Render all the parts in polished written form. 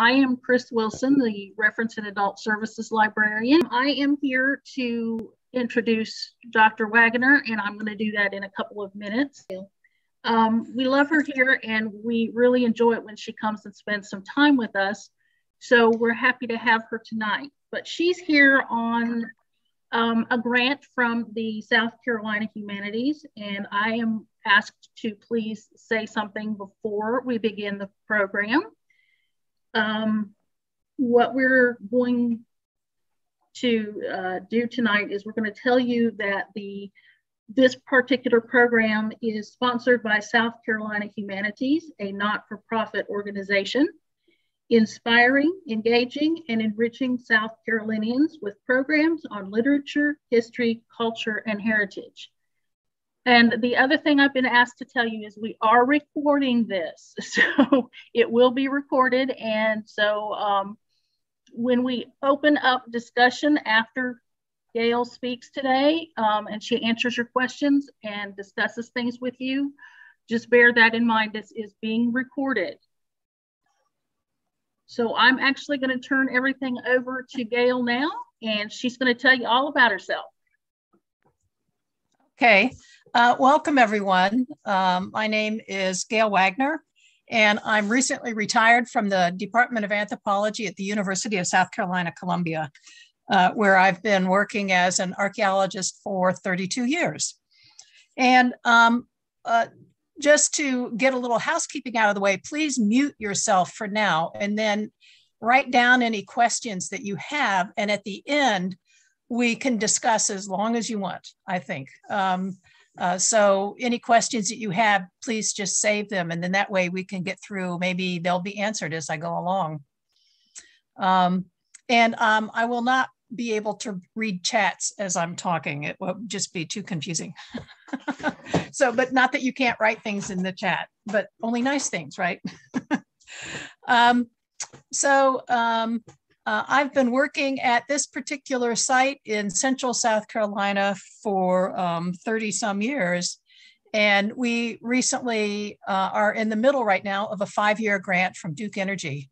I am Chris Wilson, the Reference and Adult Services Librarian. I am here to introduce Dr. Waggoner, and I'm going to do that in a couple of minutes. We love her here, and we really enjoy it when she comes and spends some time with us. So we're happy to have her tonight. But she's here on a grant from the South Carolina Humanities, and I am asked to please say something before we begin the program. What we're going to do tonight is we're going to tell you that this particular program is sponsored by South Carolina Humanities, a not-for-profit organization, inspiring, engaging, and enriching South Carolinians with programs on literature, history, culture, and heritage. And the other thing I've been asked to tell you is we are recording this, so it will be recorded. And so when we open up discussion after Gail speaks today and she answers your questions and discusses things with you, just bear that in mind, this is being recorded. So I'm actually going to turn everything over to Gail now, and she's going to tell you all about herself. Okay, welcome everyone. My name is Gail Waggoner, and I'm recently retired from the Department of Anthropology at the University of South Carolina, Columbia, where I've been working as an archaeologist for 32 years. And just to get a little housekeeping out of the way, please mute yourself for now and then write down any questions that you have. And at the end, we can discuss as long as you want, I think. So any questions that you have, please just save them. And then that way we can get through, maybe they'll be answered as I go along. I will not be able to read chats as I'm talking. It will just be too confusing. So, but not that you can't write things in the chat, but only nice things, right? I've been working at this particular site in central South Carolina for 30 some years. And we recently are in the middle right now of a 5-year grant from Duke Energy.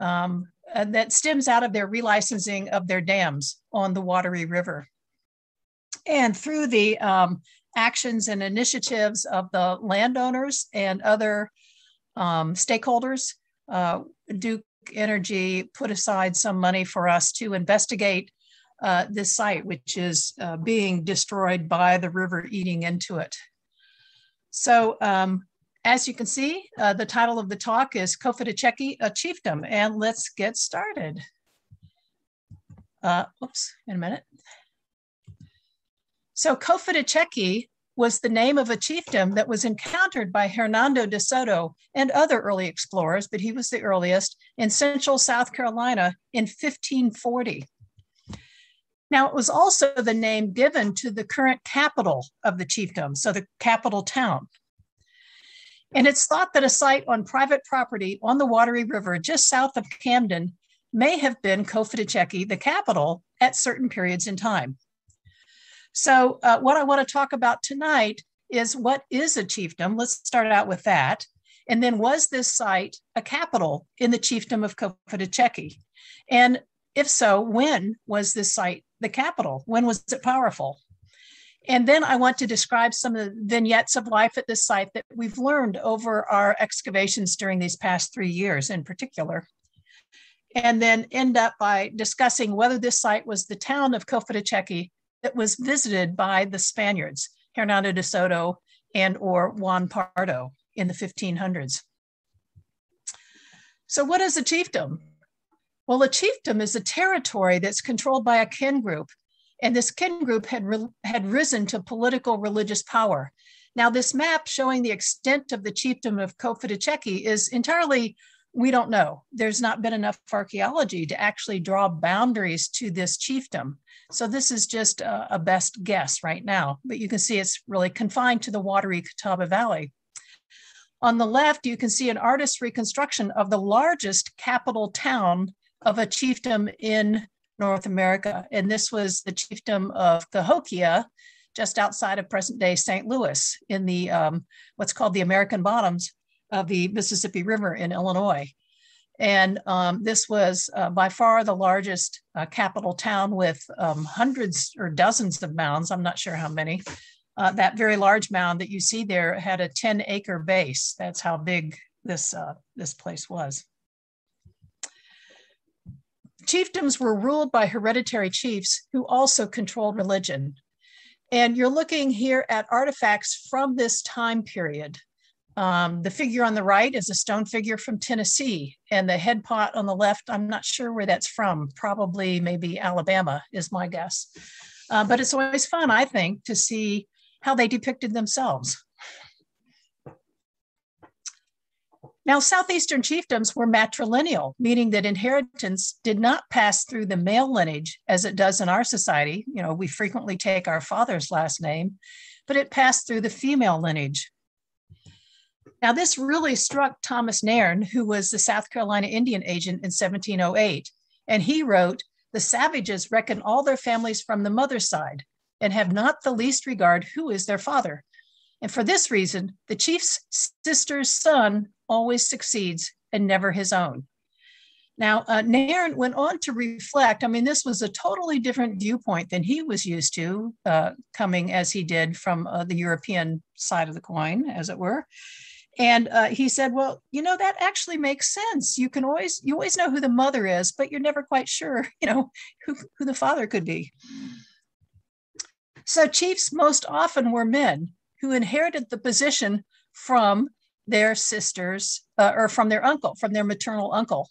And that stems out of their relicensing of their dams on the Wateree River. And through the actions and initiatives of the landowners and other stakeholders, Duke Energy put aside some money for us to investigate this site, which is being destroyed by the river eating into it. So, as you can see, the title of the talk is Cofitachequi, a Chiefdom, and let's get started. Oops, in a minute. So Cofitachequi was the name of a chiefdom that was encountered by Hernando de Soto and other early explorers, but he was the earliest, in central South Carolina in 1540. Now, it was also the name given to the current capital of the chiefdom, so the capital town. And it's thought that a site on private property on the Wateree River just south of Camden may have been Cofitachequi, the capital, at certain periods in time. So what I want to talk about tonight is, what is a chiefdom? Let's start out with that. And then, was this site a capital in the chiefdom of Cofitachequi? And if so, when was this site the capital? When was it powerful? And then I want to describe some of the vignettes of life at this site that we've learned over our excavations during these past 3 years in particular. And then end up by discussing whether this site was the town of Cofitachequi that was visited by the Spaniards, Hernando de Soto and or Juan Pardo in the 1500s. So what is a chiefdom? Well, a chiefdom is a territory that's controlled by a kin group. And this kin group had risen to political religious power. Now, this map showing the extent of the chiefdom of Cofitachequi is entirely, we don't know. There's not been enough archaeology to actually draw boundaries to this chiefdom. So this is just a best guess right now, but you can see it's really confined to the Wateree Valley. On the left, you can see an artist's reconstruction of the largest capital town of a chiefdom in North America. And this was the chiefdom of Cahokia, just outside of present-day St. Louis, in the what's called the American Bottoms of the Mississippi River in Illinois. And this was by far the largest capital town with hundreds or dozens of mounds. I'm not sure how many. That very large mound that you see there had a 10-acre base. That's how big this, this place was. Chiefdoms were ruled by hereditary chiefs who also controlled religion. And you're looking here at artifacts from this time period. The figure on the right is a stone figure from Tennessee, and the head pot on the left, I'm not sure where that's from, probably maybe Alabama is my guess. But it's always fun, I think, to see how they depicted themselves. Now, Southeastern chiefdoms were matrilineal, meaning that inheritance did not pass through the male lineage as it does in our society. You know, we frequently take our father's last name, but it passed through the female lineage. Now, this really struck Thomas Nairn, who was the South Carolina Indian agent in 1708. And he wrote, "The savages reckon all their families from the mother's side and have not the least regard who is their father. And for this reason, the chief's sister's son always succeeds and never his own." Now, Nairn went on to reflect, I mean, this was a totally different viewpoint than he was used to, coming as he did from the European side of the coin, as it were. And he said, well, you know, that actually makes sense. You always know who the mother is, but you're never quite sure, you know, who the father could be. So chiefs most often were men who inherited the position from their sisters, or from their uncle, from their maternal uncle.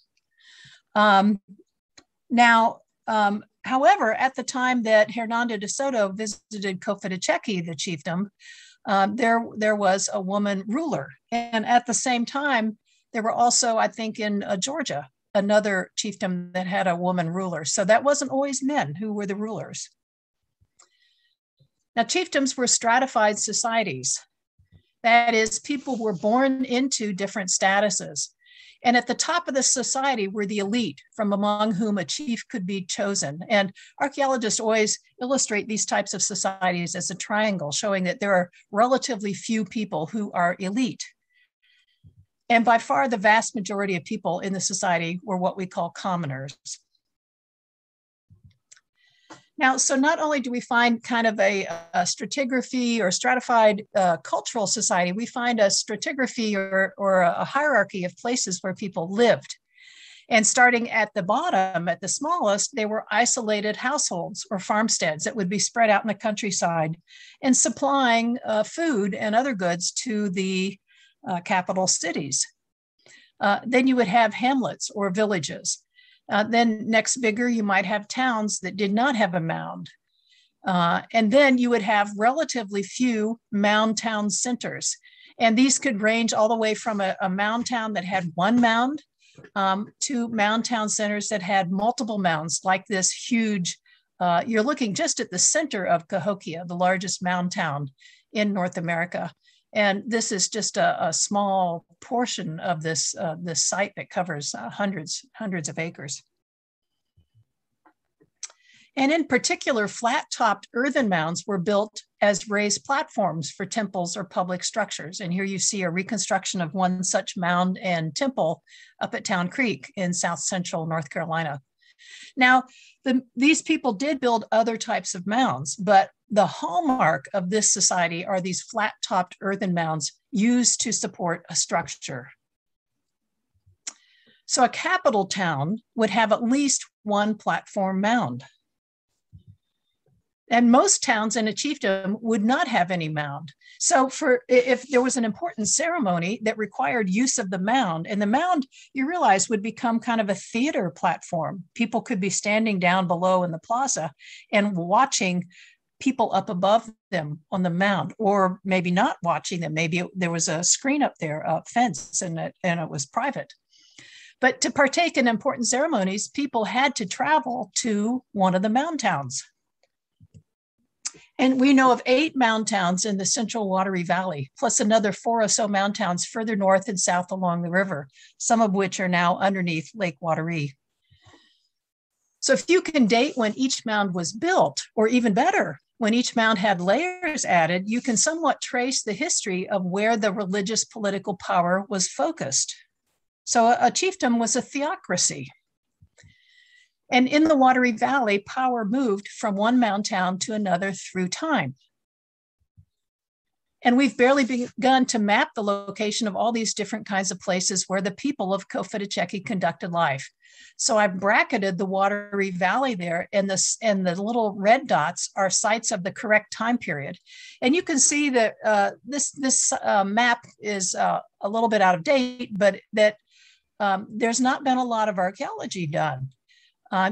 However, at the time that Hernando de Soto visited Cofitachequi, the chiefdom, there was a woman ruler. And at the same time, there were also, I think, in Georgia, another chiefdom that had a woman ruler. So that wasn't always men who were the rulers. Now, chiefdoms were stratified societies. That is, people were born into different statuses. And at the top of the society were the elite, from among whom a chief could be chosen. And archaeologists always illustrate these types of societies as a triangle, showing that there are relatively few people who are elite. And by far, the vast majority of people in the society were what we call commoners. Now, so not only do we find kind of a stratigraphy or stratified cultural society, we find a stratigraphy or a hierarchy of places where people lived. And starting at the bottom, at the smallest, they were isolated households or farmsteads that would be spread out in the countryside and supplying food and other goods to the capital cities. Then you would have hamlets or villages. Then next bigger, you might have towns that did not have a mound. And then you would have relatively few mound town centers. And these could range all the way from a mound town that had one mound to mound town centers that had multiple mounds, like this huge, you're looking just at the center of Cahokia, the largest mound town in North America. And this is just a small portion of this, this site that covers hundreds of acres. And in particular, flat-topped earthen mounds were built as raised platforms for temples or public structures. And here you see a reconstruction of one such mound and temple up at Town Creek in South Central North Carolina. Now, these people did build other types of mounds, but the hallmark of this society are these flat-topped earthen mounds used to support a structure. So a capital town would have at least one platform mound. And most towns in a chiefdom would not have any mound. So if there was an important ceremony that required use of the mound, and the mound, you realize, would become kind of a theater platform. People could be standing down below in the plaza and watching people up above them on the mound, or maybe not watching them. Maybe there was a screen up there, a fence, and it was private. But to partake in important ceremonies, people had to travel to one of the mound towns. And we know of 8 mound towns in the central Wateree Valley, plus another 4 or so mound towns further north and south along the river, some of which are now underneath Lake Wateree. So if you can date when each mound was built, or even better, when each mound had layers added, you can somewhat trace the history of where the religious political power was focused. So a chiefdom was a theocracy. And in the Wateree Valley, power moved from one mound town to another through time. And we've barely begun to map the location of all these different kinds of places where the people of Cofitachequi conducted life. So I've bracketed the Wateree Valley there, and the little red dots are sites of the correct time period. And you can see that this map is a little bit out of date, but that there's not been a lot of archaeology done.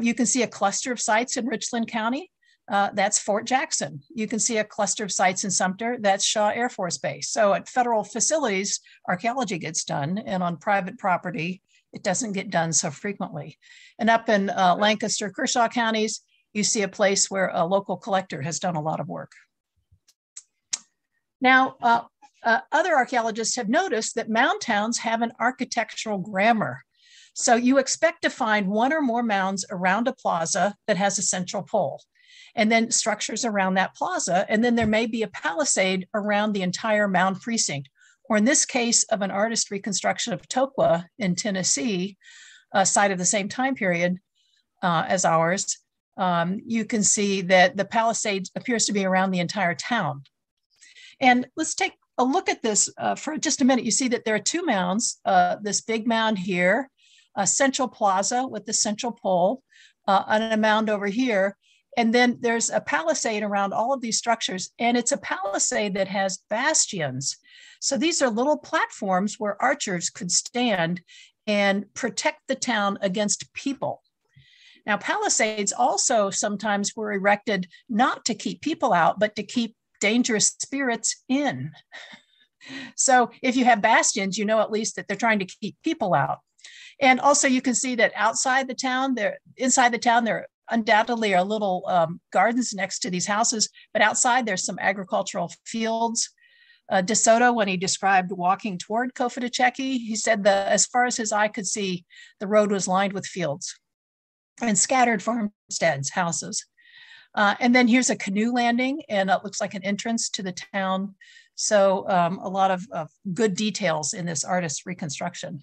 You can see a cluster of sites in Richland County. That's Fort Jackson. You can see a cluster of sites in Sumter. That's Shaw Air Force Base. So at federal facilities, archaeology gets done, and on private property, it doesn't get done so frequently. And up in Lancaster, Kershaw counties, you see a place where a local collector has done a lot of work. Now, other archaeologists have noticed that mound towns have an architectural grammar. So you expect to find one or more mounds around a plaza that has a central pole, and then structures around that plaza. And then there may be a palisade around the entire mound precinct, or in this case of an artist reconstruction of Tokwa in Tennessee, a site of the same time period as ours. You can see that the palisade appears to be around the entire town. And let's take a look at this for just a minute. You see that there are two mounds, this big mound here, a central plaza with the central pole, and a mound over here. And then there's a palisade around all of these structures, and it's a palisade that has bastions. So these are little platforms where archers could stand and protect the town against people. Now, palisades also sometimes were erected not to keep people out, but to keep dangerous spirits in. So if you have bastions, you know at least that they're trying to keep people out. And also you can see that outside the town, inside the town, there undoubtedly are little gardens next to these houses, but outside there's some agricultural fields. De Soto, when he described walking toward Cofitachequi, he said that as far as his eye could see, the road was lined with fields and scattered farmsteads, houses. And then here's a canoe landing, and it looks like an entrance to the town. So a lot of good details in this artist's reconstruction.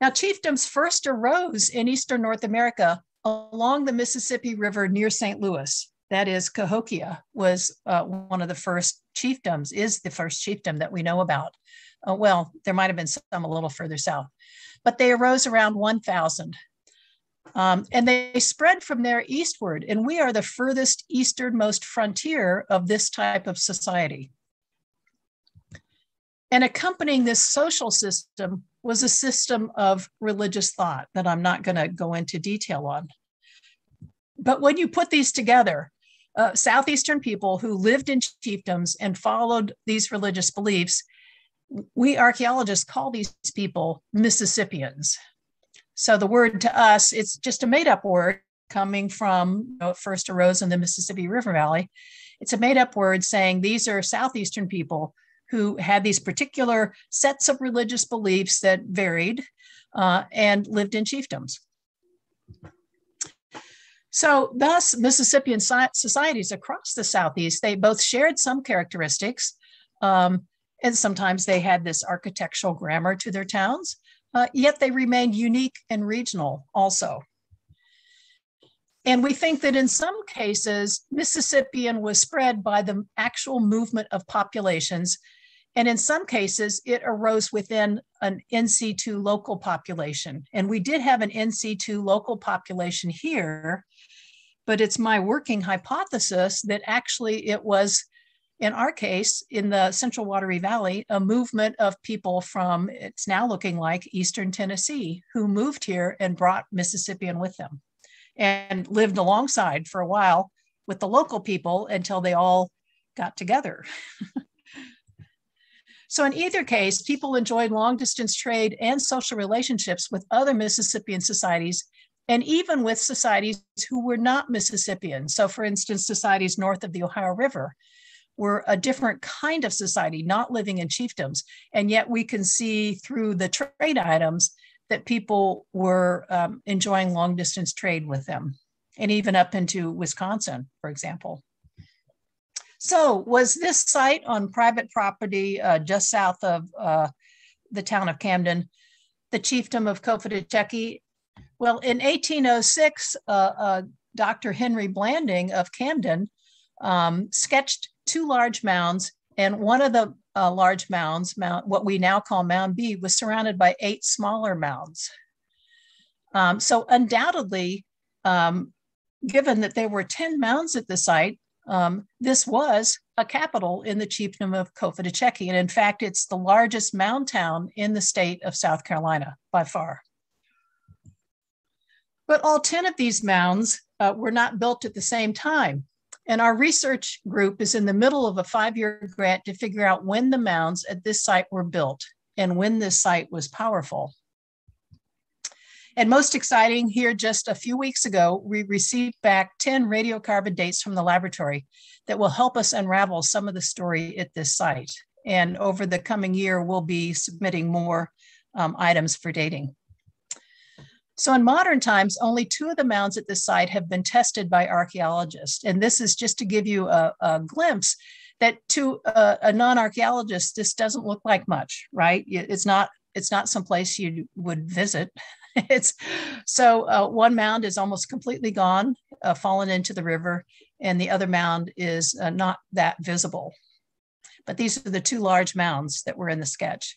Now, chiefdoms first arose in Eastern North America along the Mississippi River near St. Louis. That is, Cahokia was one of the first chiefdoms, is the first chiefdom that we know about. Well, there might have been some a little further south, but they arose around 1000. And they spread from there eastward, and we are the furthest easternmost frontier of this type of society. And accompanying this social system was a system of religious thought that I'm not going to go into detail on. But when you put these together, Southeastern people who lived in chiefdoms and followed these religious beliefs, we archaeologists call these people Mississippians. So the word to us, it's just a made-up word coming from, you know, it first arose in the Mississippi River Valley. It's a made-up word saying these are Southeastern people who had these particular sets of religious beliefs that varied and lived in chiefdoms. So thus, Mississippian societies across the Southeast, they both shared some characteristics, and sometimes they had this architectural grammar to their towns, yet they remained unique and regional also. And we think that in some cases, Mississippian was spread by the actual movement of populations, and in some cases, it arose within an NC2 local population. And we did have an NC2 local population here, but it's my working hypothesis that actually it was, in our case, in the Central Wateree Valley, a movement of people from, it's now looking like Eastern Tennessee, who moved here and brought Mississippian with them and lived alongside for a while with the local people until they all got together. So in either case, people enjoyed long-distance trade and social relationships with other Mississippian societies, and even with societies who were not Mississippian. So for instance, societies north of the Ohio River were a different kind of society, not living in chiefdoms. And yet we can see through the trade items that people were enjoying long-distance trade with them, and even up into Wisconsin, for example. So was this site on private property just south of the town of Camden the chiefdom of Cofitachequi? Well, in 1806, Dr. Henry Blanding of Camden sketched two large mounds, and one of the large mounds, what we now call Mound B, was surrounded by 8 smaller mounds. So undoubtedly, given that there were 10 mounds at the site, this was a capital in the chiefdom of Cofitachequi. And in fact, it's the largest mound town in the state of South Carolina by far. But all 10 of these mounds were not built at the same time. And our research group is in the middle of a 5-year grant to figure out when the mounds at this site were built and when this site was powerful. And most exciting here, just a few weeks ago, we received back 10 radiocarbon dates from the laboratory that will help us unravel some of the story at this site. And over the coming year, we'll be submitting more items for dating. So in modern times, only 2 of the mounds at this site have been tested by archaeologists. And this is just to give you a glimpse that to a non-archaeologist, this doesn't look like much, right? It's not someplace you would visit. One mound is almost completely gone, fallen into the river, and the other mound is not that visible. But these are the 2 large mounds that were in the sketch.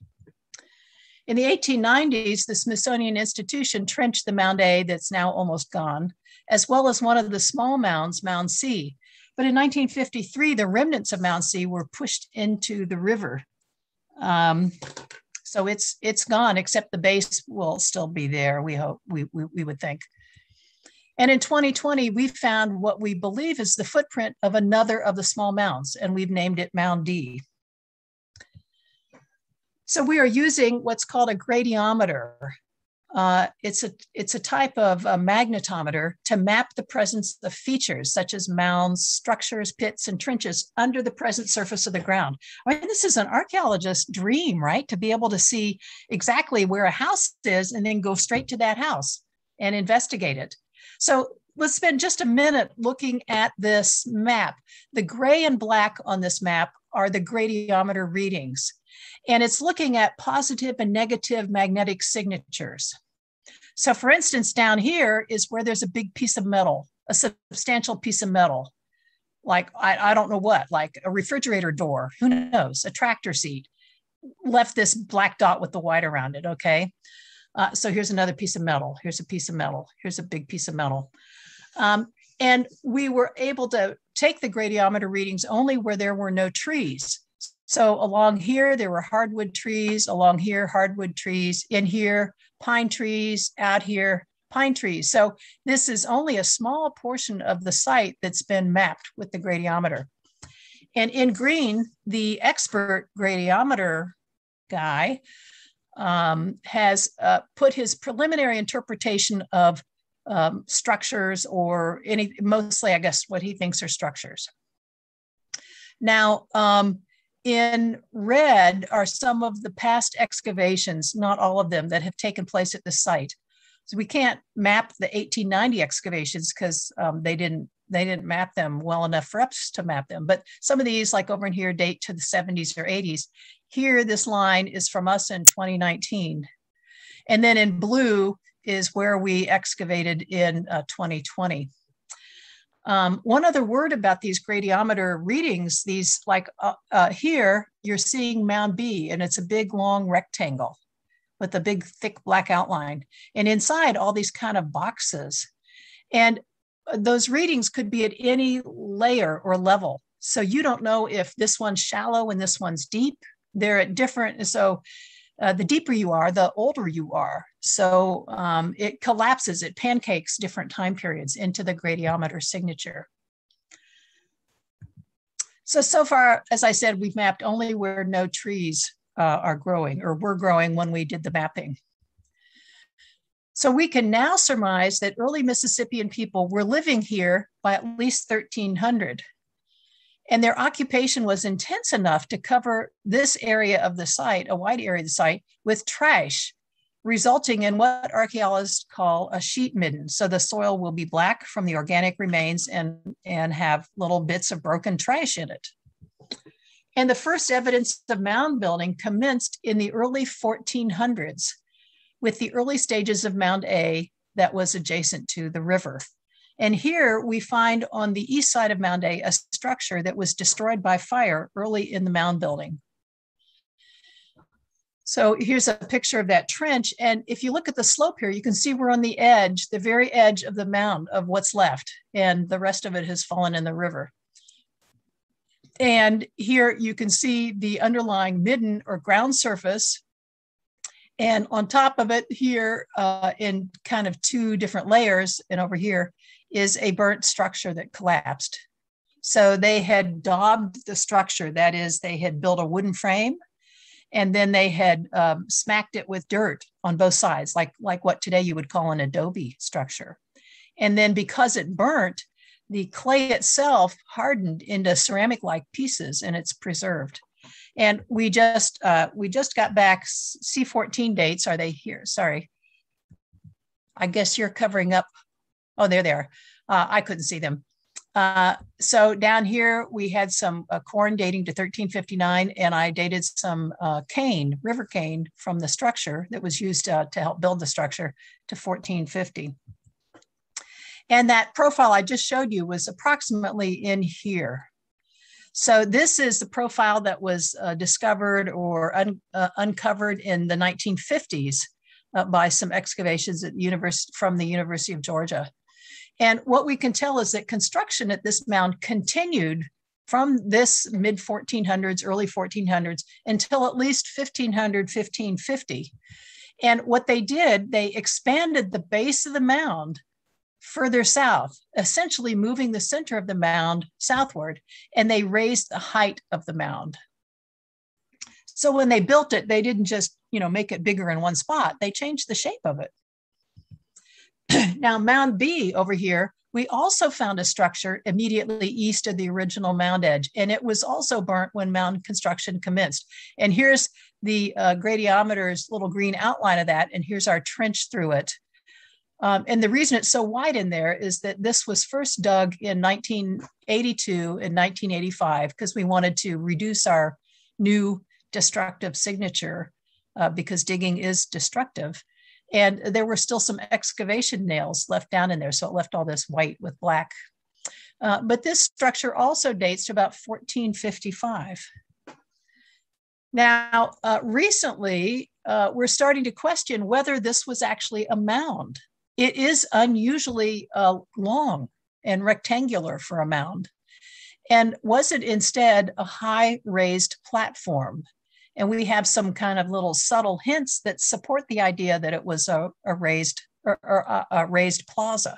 In the 1890s, the Smithsonian Institution trenched the Mound A, that's now almost gone, as well as one of the small mounds, Mound C. But in 1953, the remnants of Mound C were pushed into the river. So it's gone, except the base will still be there, we hope, we would think. And in 2020, we found what we believe is the footprint of another of the small mounds, and we've named it Mound D. So we are using what's called a gradiometer. It's a type of a magnetometer to map the presence of features such as mounds, structures, pits, and trenches under the present surface of the ground. I mean, this is an archaeologist's dream, right? To be able to see exactly where a house is and then go straight to that house and investigate it. So let's spend just a minute looking at this map. The gray and black on this map are the gradiometer readings. And it's looking at positive and negative magnetic signatures. So for instance, down here is where there's a big piece of metal, a substantial piece of metal, like I don't know what, like a refrigerator door, who knows, a tractor seat, left this black dot with the white around it, okay? So here's another piece of metal, here's a piece of metal, here's a big piece of metal. And we were able to take the gradiometer readings only where there were no trees. So along here, there were hardwood trees, along here, hardwood trees, in here, pine trees, out here, pine trees. So this is only a small portion of the site that's been mapped with the gradiometer. And in green, the expert gradiometer guy has put his preliminary interpretation of structures, or mostly I guess what he thinks are structures. Now, in red are some of the past excavations, not all of them, that have taken place at the site. So we can't map the 1890 excavations because they didn't map them well enough for us to map them. But some of these, like over in here, date to the 70s or 80s. Here, this line is from us in 2019. And then in blue is where we excavated in 2020. One other word about these gradiometer readings, these like here, you're seeing Mound B, and it's a big long rectangle with a big thick black outline. And inside all these kind of boxes. And those readings could be at any layer or level. So you don't know if this one's shallow and this one's deep. They're at different, so the deeper you are, the older you are. So it collapses, it pancakes different time periods into the gradiometer signature. So far, as I said, we've mapped only where no trees are growing, or were growing when we did the mapping. So we can now surmise that early Mississippian people were living here by at least 1300. And their occupation was intense enough to cover this area of the site, a wide area of the site, with trash, resulting in what archaeologists call a sheet midden. So the soil will be black from the organic remains and have little bits of broken trash in it. And the first evidence of mound building commenced in the early 1400s. with the early stages of Mound A that was adjacent to the river. And here we find on the east side of Mound A, a structure that was destroyed by fire early in the mound building. So here's a picture of that trench. And if you look at the slope here, you can see we're on the edge, the very edge of the mound of what's left, and the rest of it has fallen in the river. And here you can see the underlying midden or ground surface. And on top of it here in kind of two different layers, and over here is a burnt structure that collapsed. So they had daubed the structure. That is, they had built a wooden frame, and then they had smacked it with dirt on both sides, like what today you would call an adobe structure. And then because it burnt, the clay itself hardened into ceramic-like pieces, and it's preserved. And we just got back C14 dates. Are they here? Sorry. I guess you're covering up. Oh, there they are. I couldn't see them. So down here, we had some corn dating to 1359, and I dated some cane, river cane, from the structure that was used to help build the structure to 1450. And that profile I just showed you was approximately in here. So this is the profile that was discovered or uncovered in the 1950s by some excavations at from the University of Georgia. And what we can tell is that construction at this mound continued from this mid-1400s, early 1400s, until at least 1500, 1550. And what they did, they expanded the base of the mound further south, essentially moving the center of the mound southward, and they raised the height of the mound. So when they built it, they didn't just, you know, make it bigger in one spot, they changed the shape of it. Now, Mound B over here, we also found a structure immediately east of the original mound edge, and it was also burnt when mound construction commenced. And here's the gradiometer's little green outline of that, and here's our trench through it. And the reason it's so wide in there is that this was first dug in 1982 and 1985 because we wanted to reduce our new destructive signature because digging is destructive. And there were still some excavation nails left down in there, so it left all this white with black. But this structure also dates to about 1455. Now, recently, we're starting to question whether this was actually a mound. It is unusually long and rectangular for a mound. And was it instead a high raised platform? And we have some kind of little subtle hints that support the idea that it was a raised plaza,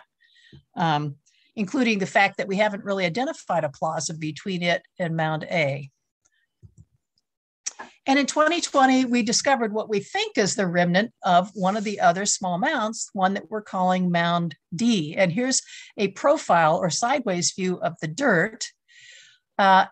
including the fact that we haven't really identified a plaza between it and Mound A. And in 2020, we discovered what we think is the remnant of one of the other small mounds, one that we're calling Mound D. And here's a profile or sideways view of the dirt.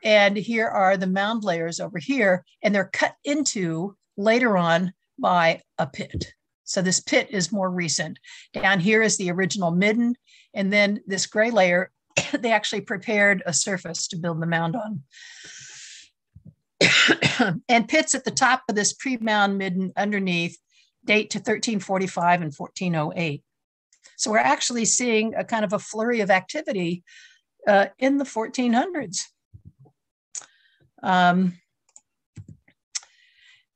And here are the mound layers over here, and they're cut into later on by a pit. So this pit is more recent. Down here is the original midden, and then this gray layer, they actually prepared a surface to build the mound on. And pits at the top of this pre-mound midden underneath date to 1345 and 1408. So we're actually seeing a kind of a flurry of activity in the 1400s.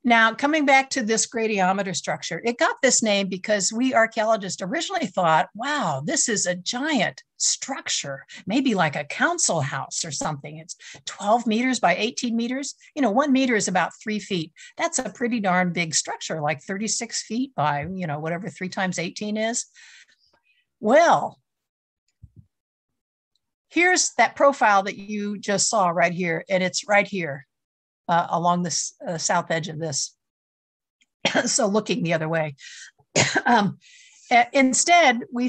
Now, coming back to this gradiometer structure, it got this name because we archaeologists originally thought, wow, this is a giant structure, maybe like a council house or something. It's 12 meters by 18 meters. You know, 1 meter is about 3 feet. That's a pretty darn big structure, like 36 feet by, you know, whatever 3 times 18 is. Well, here's that profile that you just saw right here, and it's right here. Along this south edge of this. So looking the other way. Instead, we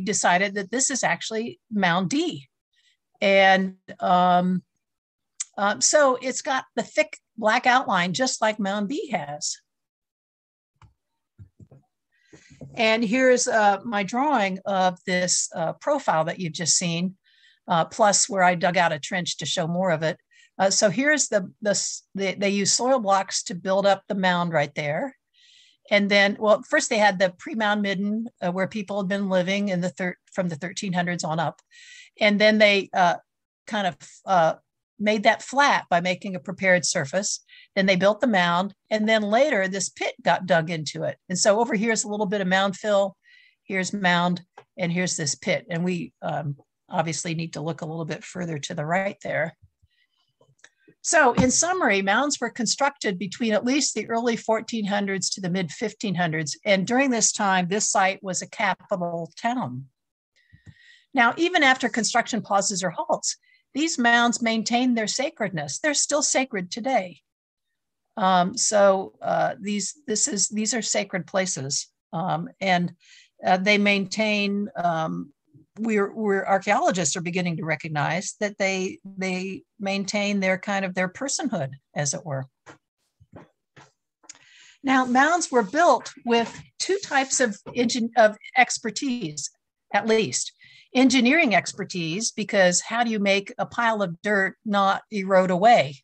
decided that this is actually Mound D. And so it's got the thick black outline just like Mound B has. And here's my drawing of this profile that you've just seen, plus where I dug out a trench to show more of it. So here's they use soil blocks to build up the mound right there. And then, well, first they had the pre-mound midden where people had been living in the from the 1300s on up. And then they kind of made that flat by making a prepared surface. Then they built the mound. And then later this pit got dug into it. And so over here is a little bit of mound fill. Here's mound and here's this pit. And we obviously need to look a little bit further to the right there. So in summary, mounds were constructed between at least the early 1400s to the mid 1500s. And during this time, this site was a capital town. Now, even after construction pauses or halts, these mounds maintained their sacredness. They're still sacred today. These are sacred places, and they maintain. Archaeologists are beginning to recognize that they maintain their kind of their personhood, as it were. Now, mounds were built with two types of expertise, at least. Engineering expertise, because how do you make a pile of dirt not erode away?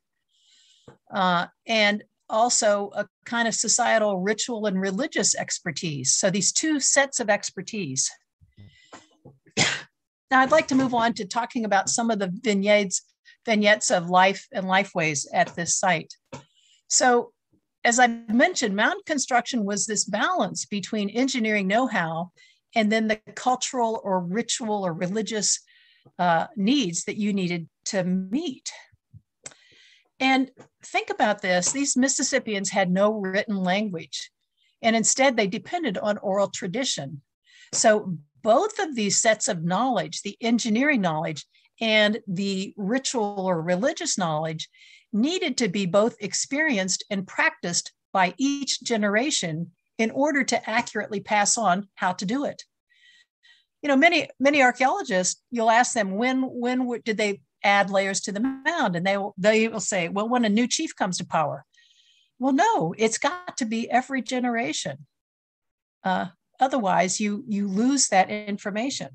And also a kind of societal ritual and religious expertise. So these two sets of expertise. Now I'd like to move on to talking about some of the vignettes of life and lifeways at this site. So as I mentioned, mound construction was this balance between engineering know-how and then the cultural or ritual or religious needs that you needed to meet. And think about this, these Mississippians had no written language, and instead they depended on oral tradition. So both of these sets of knowledge, the engineering knowledge and the ritual or religious knowledge, needed to be both experienced and practiced by each generation in order to accurately pass on how to do it. You know, many archaeologists, you'll ask them, when did they add layers to the mound? And they will say, well, when a new chief comes to power. Well, no, it's got to be every generation. Otherwise, you lose that information.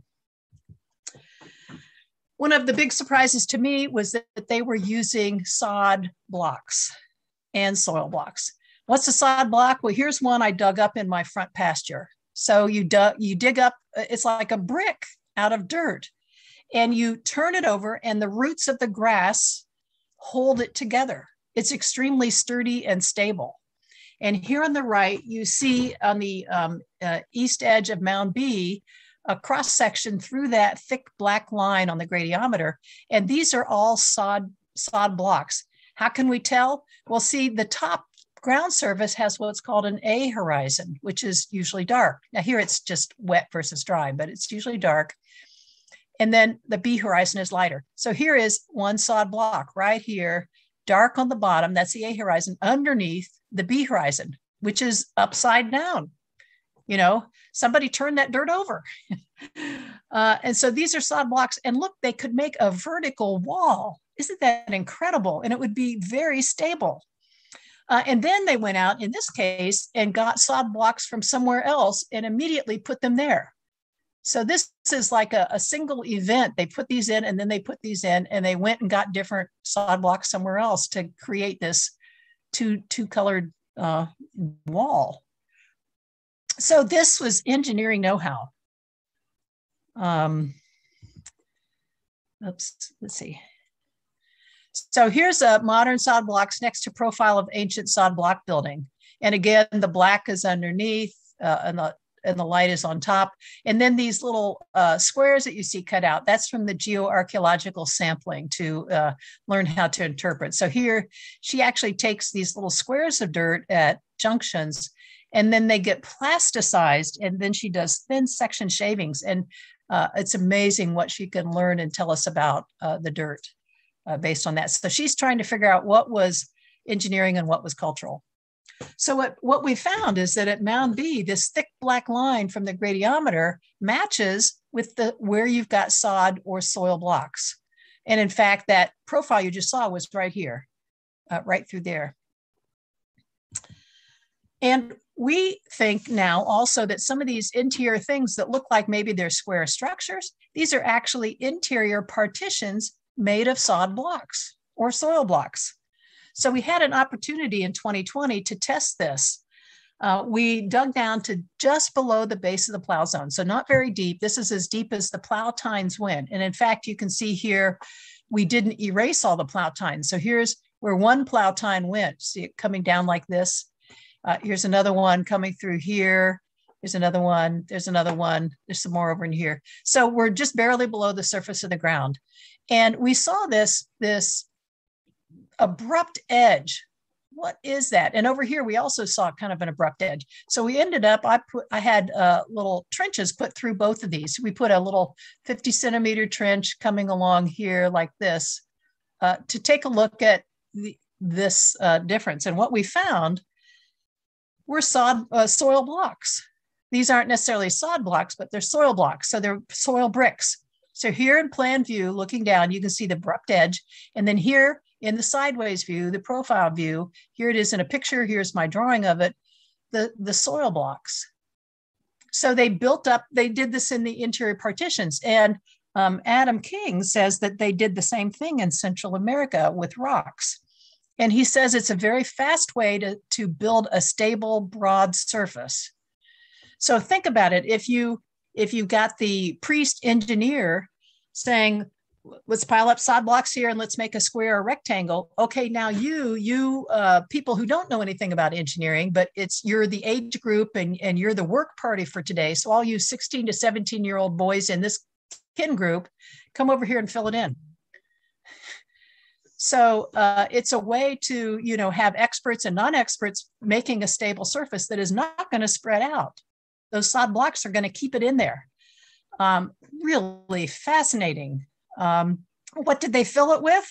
One of the big surprises to me was that they were using sod blocks and soil blocks. What's a sod block? Well, here's one I dug up in my front pasture. So you dig up, it's like a brick out of dirt, and you turn it over and the roots of the grass hold it together. It's extremely sturdy and stable. And here on the right, you see on the east edge of Mound B, a cross section through that thick black line on the gradiometer. And these are all sod blocks. How can we tell? Well, see, the top ground surface has what's called an A horizon, which is usually dark. Now here it's just wet versus dry, but it's usually dark. And then the B horizon is lighter. So here is one sod block right here, dark on the bottom, that's the A horizon, underneath the B horizon, which is upside down. You know, somebody turned that dirt over. And so these are sod blocks, and look, they could make a vertical wall. Isn't that incredible? And it would be very stable. And then they went out in this case and got sod blocks from somewhere else and immediately put them there. So this is like a single event. They put these in and then they put these in, and they went and got different sod blocks somewhere else to create this two-colored wall. So this was engineering know-how. Let's see. So here's a modern sod blocks next to profile of ancient sod block building. And again, the black is underneath and the light is on top. And then these little squares that you see cut out, that's from the geoarchaeological sampling to learn how to interpret. So here, she actually takes these little squares of dirt at junctions, and then they get plasticized, and then she does thin section shavings. And it's amazing what she can learn and tell us about the dirt based on that. So she's trying to figure out what was engineering and what was cultural. So what we found is that at Mound B, this thick black line from the gradiometer matches with where you've got sod or soil blocks. And in fact, that profile you just saw was right here, right through there. And we think now also that some of these interior things that look like maybe they're square structures, these are actually interior partitions made of sod blocks or soil blocks. So we had an opportunity in 2020 to test this. We dug down to just below the base of the plow zone, so not very deep. This is as deep as the plow tines went. And in fact, you can see here, we didn't erase all the plow tines. So here's where one plow tine went. See it coming down like this. Here's another one coming through here. Here's another one. There's another one. There's some more over in here. So we're just barely below the surface of the ground. And we saw this abrupt edge. What is that? And over here, we also saw kind of an abrupt edge. So we ended up, I had little trenches put through both of these. We put a little 50-centimeter trench coming along here like this to take a look at this difference. And what we found were soil blocks. These aren't necessarily sod blocks, but they're soil blocks. So they're soil bricks. So here in plan view, looking down, you can see the abrupt edge. And then here, in the sideways view, the profile view, here it is in a picture, here's my drawing of it, the soil blocks. So they built up, they did this in the interior partitions. And Adam King says that they did the same thing in Central America with rocks. And he says it's a very fast way to build a stable, broad surface. So think about it. If you got the priest engineer saying, let's pile up sod blocks here and let's make a square or rectangle. Okay, now you people who don't know anything about engineering, but you're the age group and you're the work party for today. So all you 16 to 17-year-old boys in this kin group, come over here and fill it in. So it's a way to, you know, have experts and non-experts making a stable surface that is not going to spread out. Those sod blocks are going to keep it in there. Really fascinating. What did they fill it with?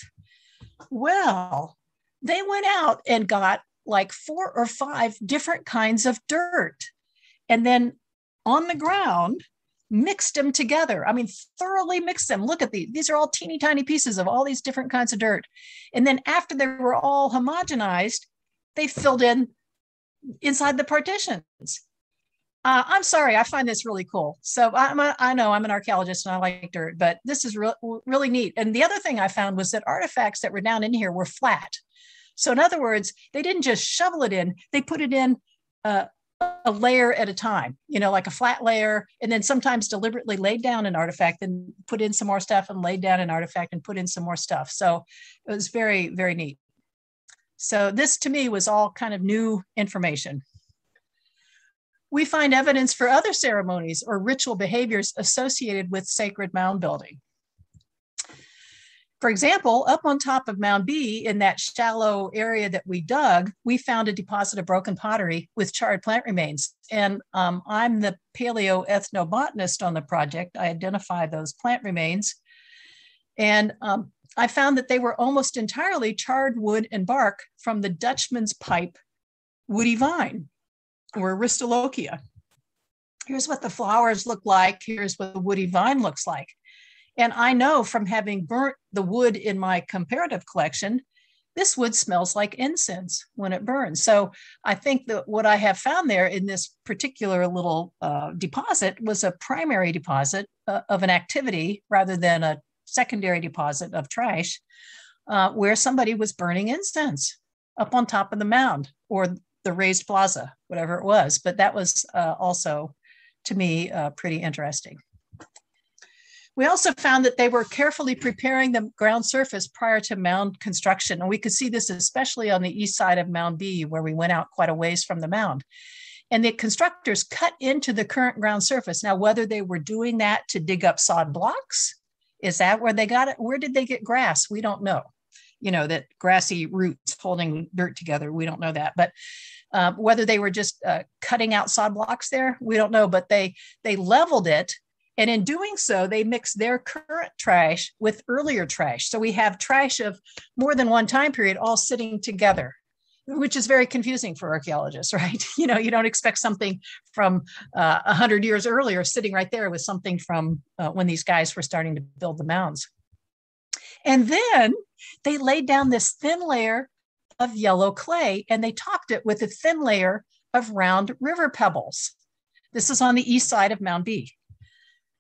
Well, they went out and got like 4 or 5 different kinds of dirt and then on the ground, mixed them together. I mean, thoroughly mixed them. Look at these. These are all teeny tiny pieces of all these different kinds of dirt. And then after they were all homogenized, they filled in inside the partitions. I'm sorry, I find this really cool. So I know I'm an archaeologist and I like dirt, but this is really neat. And the other thing I found was that artifacts that were down in here were flat. So in other words, they didn't just shovel it in, they put it in a layer at a time, you know, like a flat layer, and then sometimes deliberately laid down an artifact and put in some more stuff and laid down an artifact and put in some more stuff. So it was very, very neat. So this to me was all kind of new information. We find evidence for other ceremonies or ritual behaviors associated with sacred mound building. For example, up on top of Mound B in that shallow area that we dug, we found a deposit of broken pottery with charred plant remains. And I'm the paleoethnobotanist on the project. I identify those plant remains. And I found that they were almost entirely charred wood and bark from the Dutchman's pipe woody vine, or Aristolochia. Here's what the flowers look like. Here's what the woody vine looks like. And I know from having burnt the wood in my comparative collection, this wood smells like incense when it burns. So I think that what I have found there in this particular little deposit was a primary deposit of an activity rather than a secondary deposit of trash where somebody was burning incense up on top of the mound or the raised plaza, whatever it was. But that was also, to me, pretty interesting. We also found that they were carefully preparing the ground surface prior to mound construction. And we could see this especially on the east side of Mound B, where we went out quite a ways from the mound. And the constructors cut into the current ground surface. Now, whether they were doing that to dig up sod blocks, is that where they got it? Where did they get grass? We don't know. You know, that grassy roots holding dirt together. We don't know that, but whether they were just cutting out sod blocks there, we don't know, but they leveled it. And in doing so, they mixed their current trash with earlier trash. So we have trash of more than one time period all sitting together, which is very confusing for archaeologists, right? You know, you don't expect something from 100 years earlier sitting right there with something from when these guys were starting to build the mounds. And then they laid down this thin layer of yellow clay and they topped it with a thin layer of round river pebbles. This is on the east side of Mound B.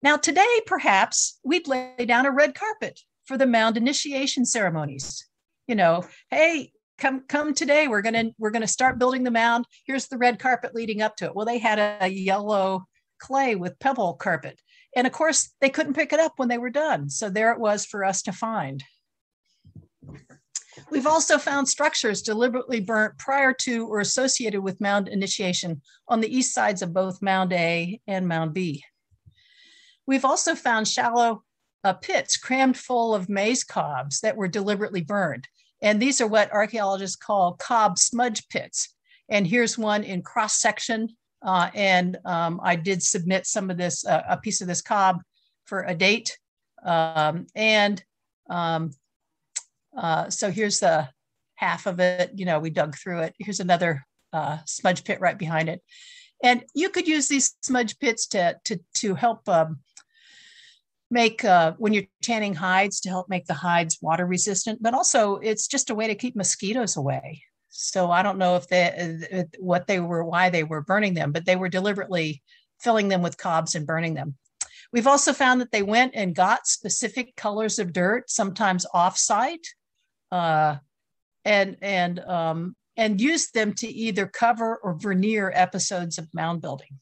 Now today, perhaps, we'd lay down a red carpet for the mound initiation ceremonies. You know, hey, Come today. We're gonna start building the mound. Here's the red carpet leading up to it. Well, they had a yellow clay with pebble carpet, and of course they couldn't pick it up when they were done. So there it was for us to find. We've also found structures deliberately burnt prior to or associated with mound initiation on the east sides of both Mound A and Mound B. We've also found shallow pits crammed full of maize cobs that were deliberately burned. And these are what archaeologists call cob smudge pits. And here's one in cross section. I did submit some of this, a piece of this cob for a date. So here's the half of it, you know, we dug through it. Here's another smudge pit right behind it. And you could use these smudge pits to help make, when you're tanning hides, to help make the hides water resistant, but also it's just a way to keep mosquitoes away. So I don't know if they, what they were, why they were burning them, but they were deliberately filling them with cobs and burning them. We've also found that they went and got specific colors of dirt, sometimes off-site, and used them to either cover or veneer episodes of mound building.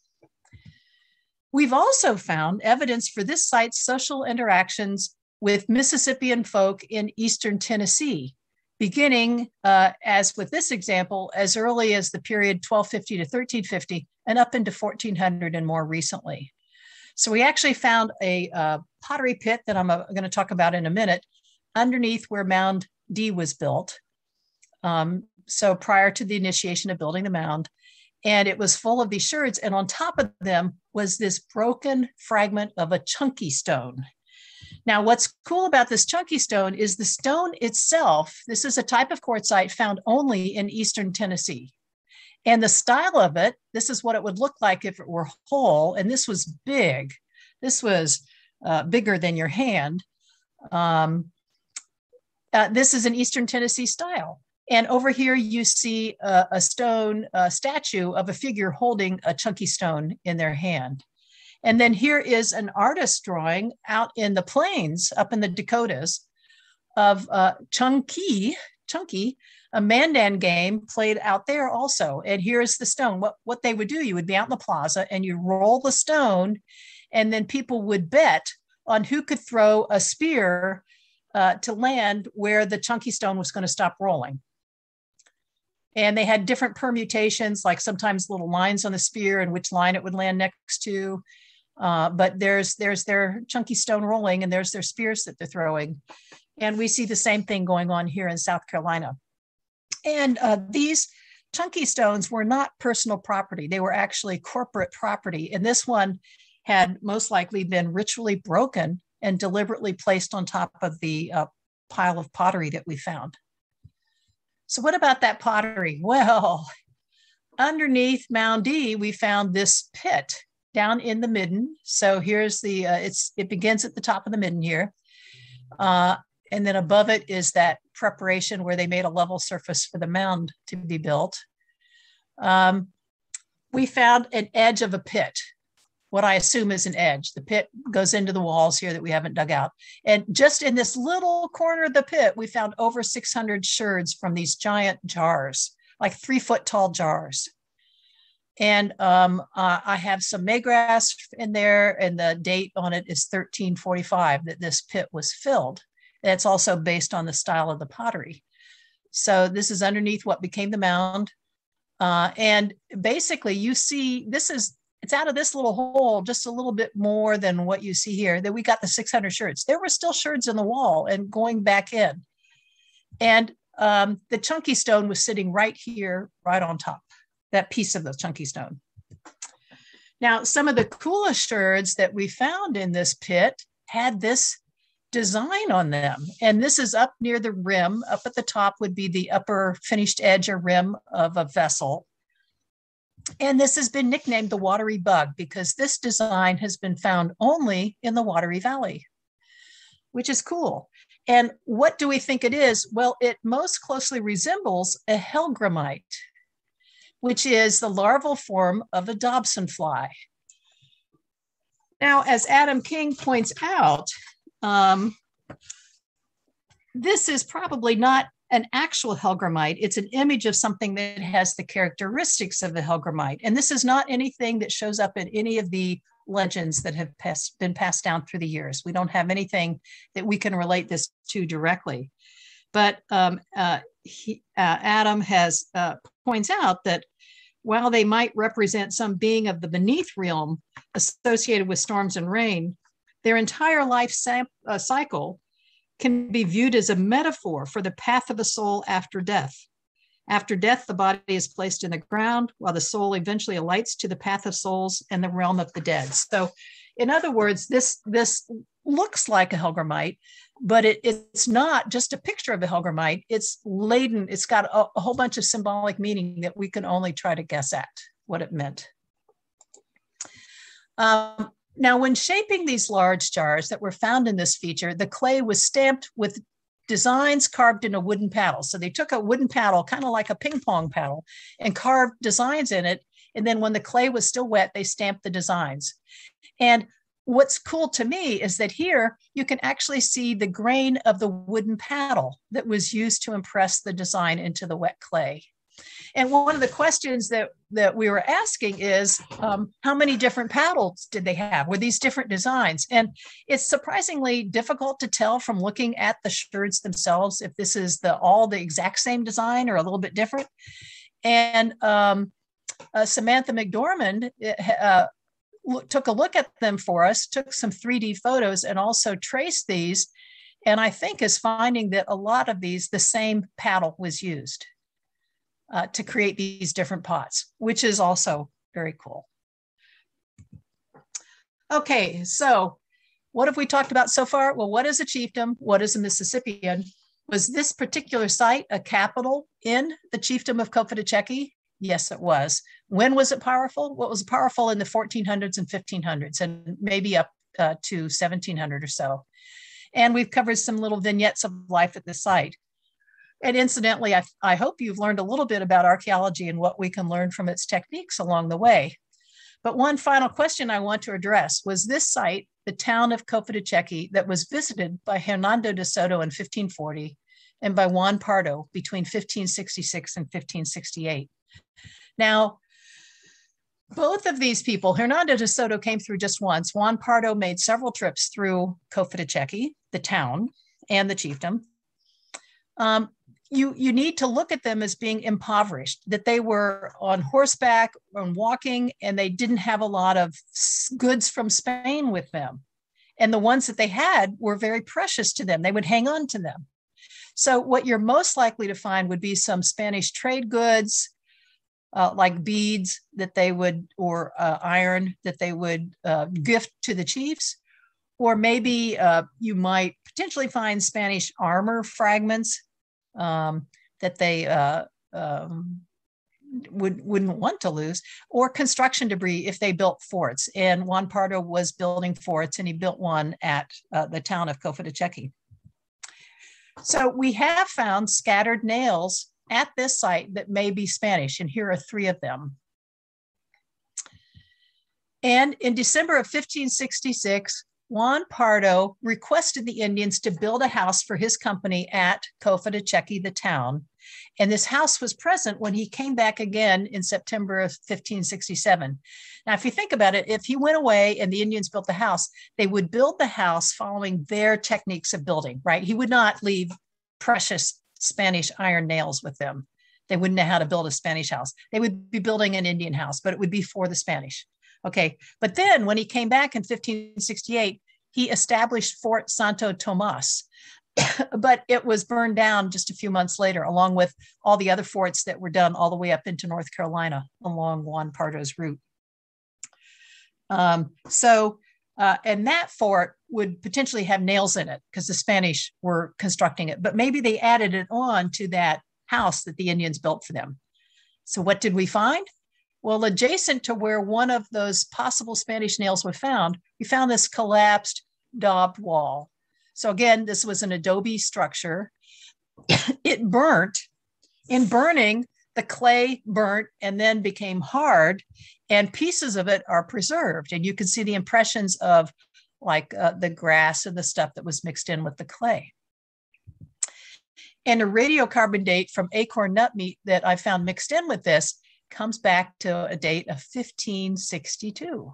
We've also found evidence for this site's social interactions with Mississippian folk in Eastern Tennessee, beginning, as with this example, as early as the period 1250 to 1350 and up into 1400 and more recently. So we actually found a pottery pit that I'm going to talk about in a minute underneath where Mound D was built. So prior to the initiation of building the mound, and it was full of these sherds, and on top of them was this broken fragment of a chunky stone. Now, what's cool about this chunky stone is the stone itself. This is a type of quartzite found only in Eastern Tennessee. And the style of it, this is what it would look like if it were whole. And this was big. This was bigger than your hand. This is an Eastern Tennessee style. And over here, you see a stone statue of a figure holding a chunky stone in their hand. And then here is an artist drawing out in the plains, up in the Dakotas, of chunky, a Mandan game played out there also. And here's the stone. What they would do, you would be out in the plaza and you roll the stone, and then people would bet on who could throw a spear to land where the chunky stone was going to stop rolling. And they had different permutations, like sometimes little lines on the spear and which line it would land next to. But there's their chunky stone rolling, and there's their spears that they're throwing. And we see the same thing going on here in South Carolina. And these chunky stones were not personal property. They were actually corporate property. And this one had most likely been ritually broken and deliberately placed on top of the pile of pottery that we found. So what about that pottery? Well, underneath Mound D, we found this pit down in the midden. So here's the, it begins at the top of the midden here. And then above it is that preparation where they made a level surface for the mound to be built. We found an edge of a pit, what I assume is an edge. The pit goes into the walls here that we haven't dug out. And just in this little corner of the pit, we found over 600 sherds from these giant jars, like 3 foot tall jars. And I have some maygrass in there, and the date on it is 1345 that this pit was filled. That's also based on the style of the pottery. So this is underneath what became the mound. And basically you see, this is, it's out of this little hole, just a little bit more than what you see here, that we got the 600 sherds. There were still sherds in the wall and going back in. And the chunky stone was sitting right here, right on top, that piece of the chunky stone. Now, some of the coolest sherds that we found in this pit had this design on them. And this is up near the rim. Up at the top would be the upper finished edge or rim of a vessel. And this has been nicknamed the Wateree bug because this design has been found only in the Wateree Valley, which is cool. And what do we think it is? Well, it most closely resembles a hellgrammite, which is the larval form of a Dobson fly. Now, as Adam King points out, this is probably not an actual hellgrammite. It's an image of something that has the characteristics of a hellgrammite. And this is not anything that shows up in any of the legends that have been passed down through the years. We don't have anything that we can relate this to directly. But Adam has points out that while they might represent some being of the beneath realm associated with storms and rain, their entire life cycle can be viewed as a metaphor for the path of the soul after death. After death, the body is placed in the ground while the soul eventually alights to the path of souls and the realm of the dead. So in other words, this looks like a hellgrammite, but it's not just a picture of a hellgrammite. It's laden, it's got a whole bunch of symbolic meaning that we can only try to guess at what it meant. Now, when shaping these large jars that were found in this feature, the clay was stamped with designs carved in a wooden paddle. So they took a wooden paddle, kind of like a ping pong paddle, and carved designs in it. And then when the clay was still wet, they stamped the designs. And what's cool to me is that here you can actually see the grain of the wooden paddle that was used to impress the design into the wet clay. And one of the questions that we were asking is, how many different paddles did they have? Were these different designs? And it's surprisingly difficult to tell from looking at the sherds themselves if this is all the exact same design or a little bit different. And Samantha McDormand took a look at them for us, took some 3D photos, and also traced these. And I think is finding that a lot of these, the same paddle was used to create these different pots, which is also very cool. Okay, so what have we talked about so far? Well, what is a chiefdom? What is a Mississippian? Was this particular site a capital in the chiefdom of Cofitachequi? Yes, it was. When was it powerful? Well, it was powerful in the 1400s and 1500s, and maybe up to 1700 or so. And we've covered some little vignettes of life at the site. And incidentally, I hope you've learned a little bit about archaeology and what we can learn from its techniques along the way. But one final question I want to address, was this site, the town of Cofitachequi, that was visited by Hernando de Soto in 1540 and by Juan Pardo between 1566 and 1568. Now, both of these people, Hernando de Soto came through just once. Juan Pardo made several trips through Cofitachequi, the town and the chiefdom. You need to look at them as being impoverished, that they were on horseback, on walking, and they didn't have a lot of goods from Spain with them. And the ones that they had were very precious to them. They would hang on to them. So what you're most likely to find would be some Spanish trade goods, like beads that they would, or iron that they would gift to the chiefs. Or maybe you might potentially find Spanish armor fragments that they wouldn't want to lose, or construction debris if they built forts. And Juan Pardo was building forts, and he built one at the town of Cofitachequi. So we have found scattered nails at this site that may be Spanish, and here are three of them. And in December of 1566, Juan Pardo requested the Indians to build a house for his company at Cofitachequi, the town. And this house was present when he came back again in September of 1567. Now, if you think about it, if he went away and the Indians built the house, they would build the house following their techniques of building, right? He would not leave precious Spanish iron nails with them. They wouldn't know how to build a Spanish house. They would be building an Indian house, but it would be for the Spanish. Okay, but then when he came back in 1568, he established Fort Santo Tomas, but it was burned down just a few months later, along with all the other forts that were done all the way up into North Carolina along Juan Pardo's route. And that fort would potentially have nails in it because the Spanish were constructing it, but maybe they added it on to that house that the Indians built for them. So what did we find? Well, adjacent to where one of those possible Spanish nails was found, we found this collapsed daub wall. So again, this was an adobe structure. It burnt. In burning, the clay burnt and then became hard, and pieces of it are preserved. And you can see the impressions of like the grass and the stuff that was mixed in with the clay. And a radiocarbon date from acorn nut meat that I found mixed in with this comes back to a date of 1562.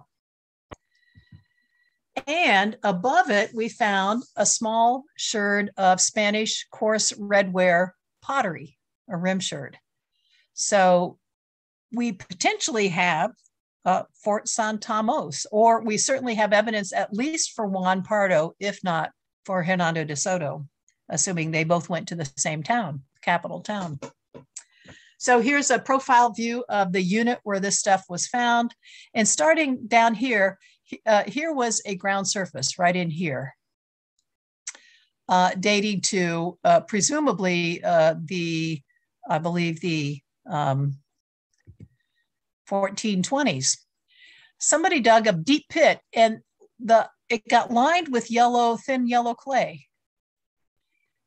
And above it, we found a small sherd of Spanish coarse redware pottery, a rim sherd. So we potentially have Fort San Tomás, or we certainly have evidence at least for Juan Pardo, if not for Hernando de Soto, assuming they both went to the same town, capital town. So here's a profile view of the unit where this stuff was found. And starting down here, here was a ground surface right in here, dating to presumably the, I believe the 1420s. Somebody dug a deep pit and it got lined with yellow, thin yellow clay.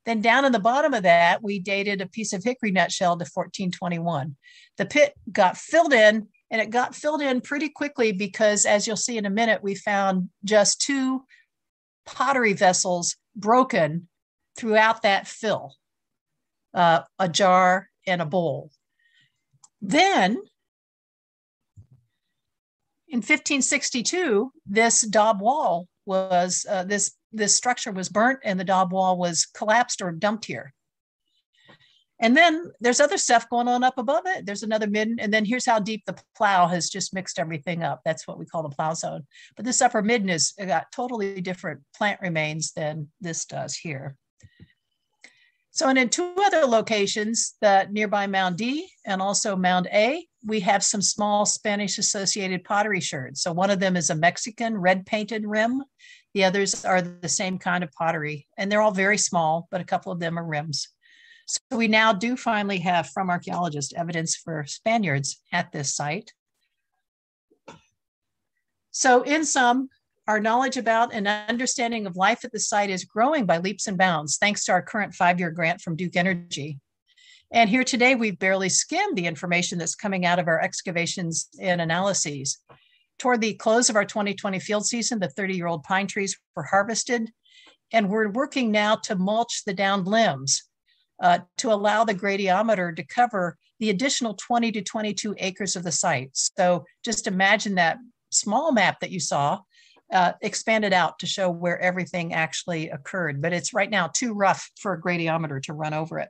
Then down in the bottom of that, we dated a piece of hickory nutshell to 1421. The pit got filled in, and it got filled in pretty quickly because, as you'll see in a minute, we found just two pottery vessels broken throughout that fill, a jar and a bowl. Then in 1562, this daub wall was, this structure was burnt and the daub wall was collapsed or dumped here. And then there's other stuff going on up above it. There's another midden. And then here's how deep the plow has just mixed everything up. That's what we call the plow zone. But this upper midden has got totally different plant remains than this does here. So, and in two other locations, the nearby Mound D and also Mound A, we have some small Spanish associated pottery sherds. So one of them is a Mexican red painted rim. The others are the same kind of pottery, and they're all very small, but a couple of them are rims. So we now do finally have, from archaeologists, evidence for Spaniards at this site. So in sum, our knowledge about and understanding of life at the site is growing by leaps and bounds, thanks to our current 5-year grant from Duke Energy. And here today, we've barely skimmed the information that's coming out of our excavations and analyses. Toward the close of our 2020 field season, the 30-year-old pine trees were harvested, and we're working now to mulch the downed limbs to allow the gradiometer to cover the additional 20 to 22 acres of the site. So just imagine that small map that you saw expanded out to show where everything actually occurred, but it's right now too rough for a gradiometer to run over it.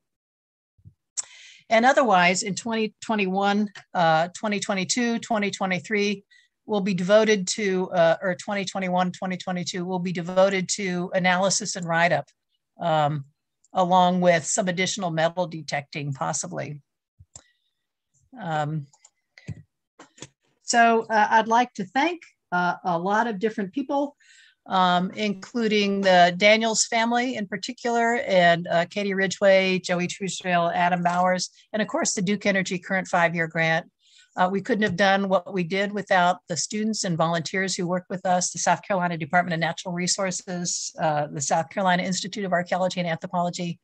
And otherwise, in 2021, 2022, 2023, will be devoted to, or 2021, 2022, will be devoted to analysis and write-up, along with some additional metal detecting, possibly. So I'd like to thank a lot of different people, including the Daniels family in particular, and Katie Ridgway, Joey Truesdale, Adam Bowers, and of course the Duke Energy current 5-year grant. We couldn't have done what we did without the students and volunteers who worked with us, the South Carolina Department of Natural Resources, the South Carolina Institute of Archaeology and Anthropology.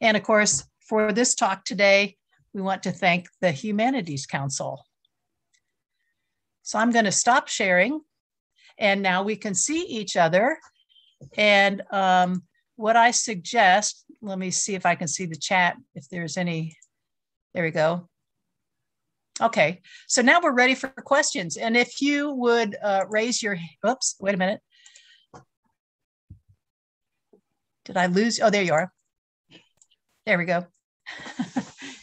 And of course, for this talk today, we want to thank the Humanities Council. So I'm going to stop sharing, and now we can see each other. And what I suggest, let me see if I can see the chat, if there's any, there we go. Okay, so now we're ready for questions. And if you would raise your, oops, wait a minute. Did I lose? Oh, there you are. There we go.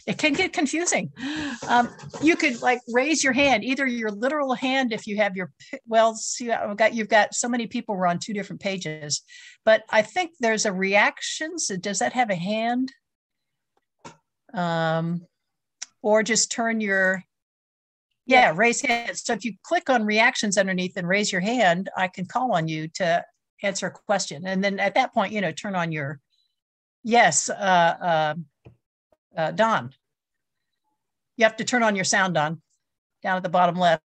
It can get confusing. You could like raise your hand, either your literal hand if you have your, well, see, you've got so many people were on two different pages, but I think there's a reaction. So does that have a hand? Or just turn your, yeah, raise hands. So if you click on reactions underneath and raise your hand, I can call on you to answer a question. And then at that point, you know, turn on your, yes, Don. You have to turn on your sound, Don, down at the bottom left.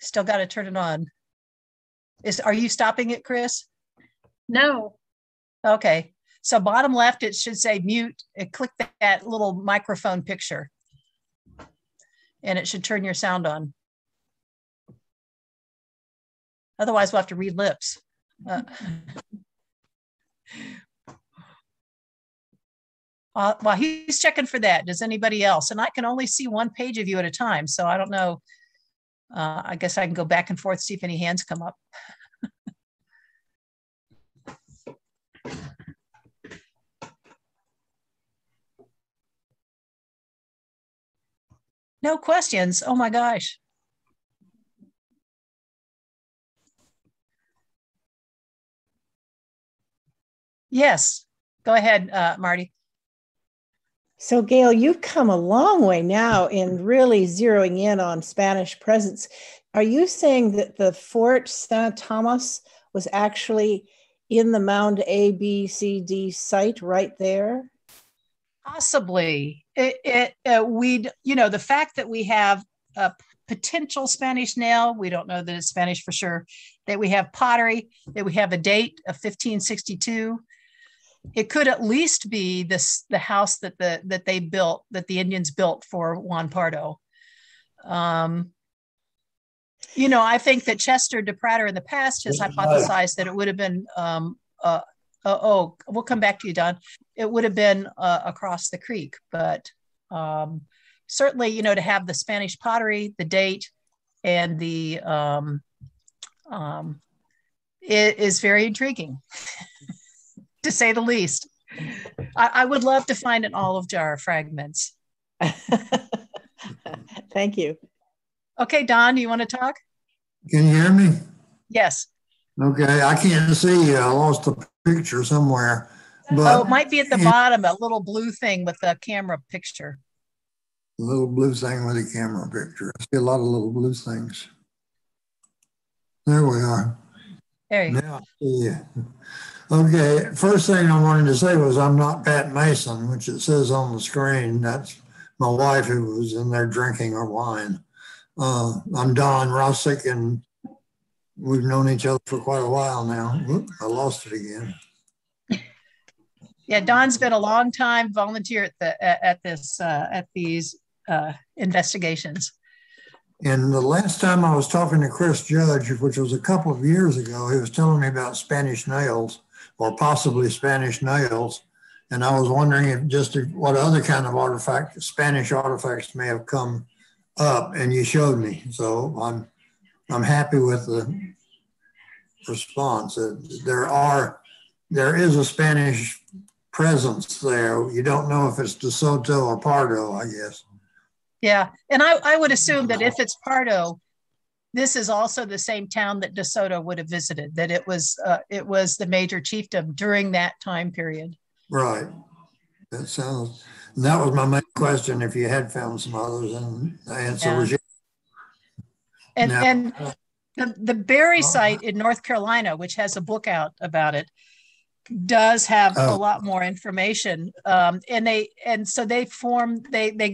Still got to turn it on. Are you stopping it, Chris? No. Okay, so bottom left, it should say mute, and click that little microphone picture and it should turn your sound on. Otherwise, we'll have to read lips. While he's checking for that, does anybody else? And I can only see one page of you at a time, so I don't know. I guess I can go back and forth, see if any hands come up. No questions. Oh my gosh. Yes, go ahead, Marty. So Gail, you've come a long way now in really zeroing in on Spanish presence. Are you saying that the Fort San Thomas was actually in the Mound A, B, C, D site right there? Possibly. The fact that we have a potential Spanish nail, we don't know that it's Spanish for sure, that we have pottery, that we have a date of 1562. It could at least be this, the house that they built, that the Indians built for Juan Pardo. I think that Chester de Prater in the past has hypothesized that it would have been, we'll come back to you, Don. It would have been across the creek, but certainly, to have the Spanish pottery, the date, and the it is very intriguing, to say the least. I would love to find an olive jar of fragments. Thank you. Okay, Don, do you want to talk? Can you hear me? Yes. Okay, I can't see you. I lost the picture somewhere. But it might be at the bottom, a little blue thing with a camera picture. A little blue thing with a camera picture. I see a lot of little blue things. There we are. There you go. Yeah. Okay, first thing I wanted to say was I'm not Pat Mason, which it says on the screen. That's my wife who was in there drinking her wine. I'm Don Rossick, and we've known each other for quite a while now. Whoop, I lost it again. Yeah, Don's been a long time volunteer at these investigations. And the last time I was talking to Chris Judge, which was a couple of years ago, he was telling me about Spanish nails, or possibly Spanish nails. And I was wondering if just what other kind of artifact, Spanish artifacts, may have come up, and you showed me. So I'm happy with the response. There is a Spanish presence there. You don't know if it's de Soto or Pardo, I guess. Yeah, and I would assume that if it's Pardo, this is also the same town that de Soto would have visited, that it was the major chiefdom during that time period. Right. That sounds, and that was my main question, if you had found some others, and the answer was yes. And the Berry site in North Carolina, which has a book out about it, does have a lot more information. And so they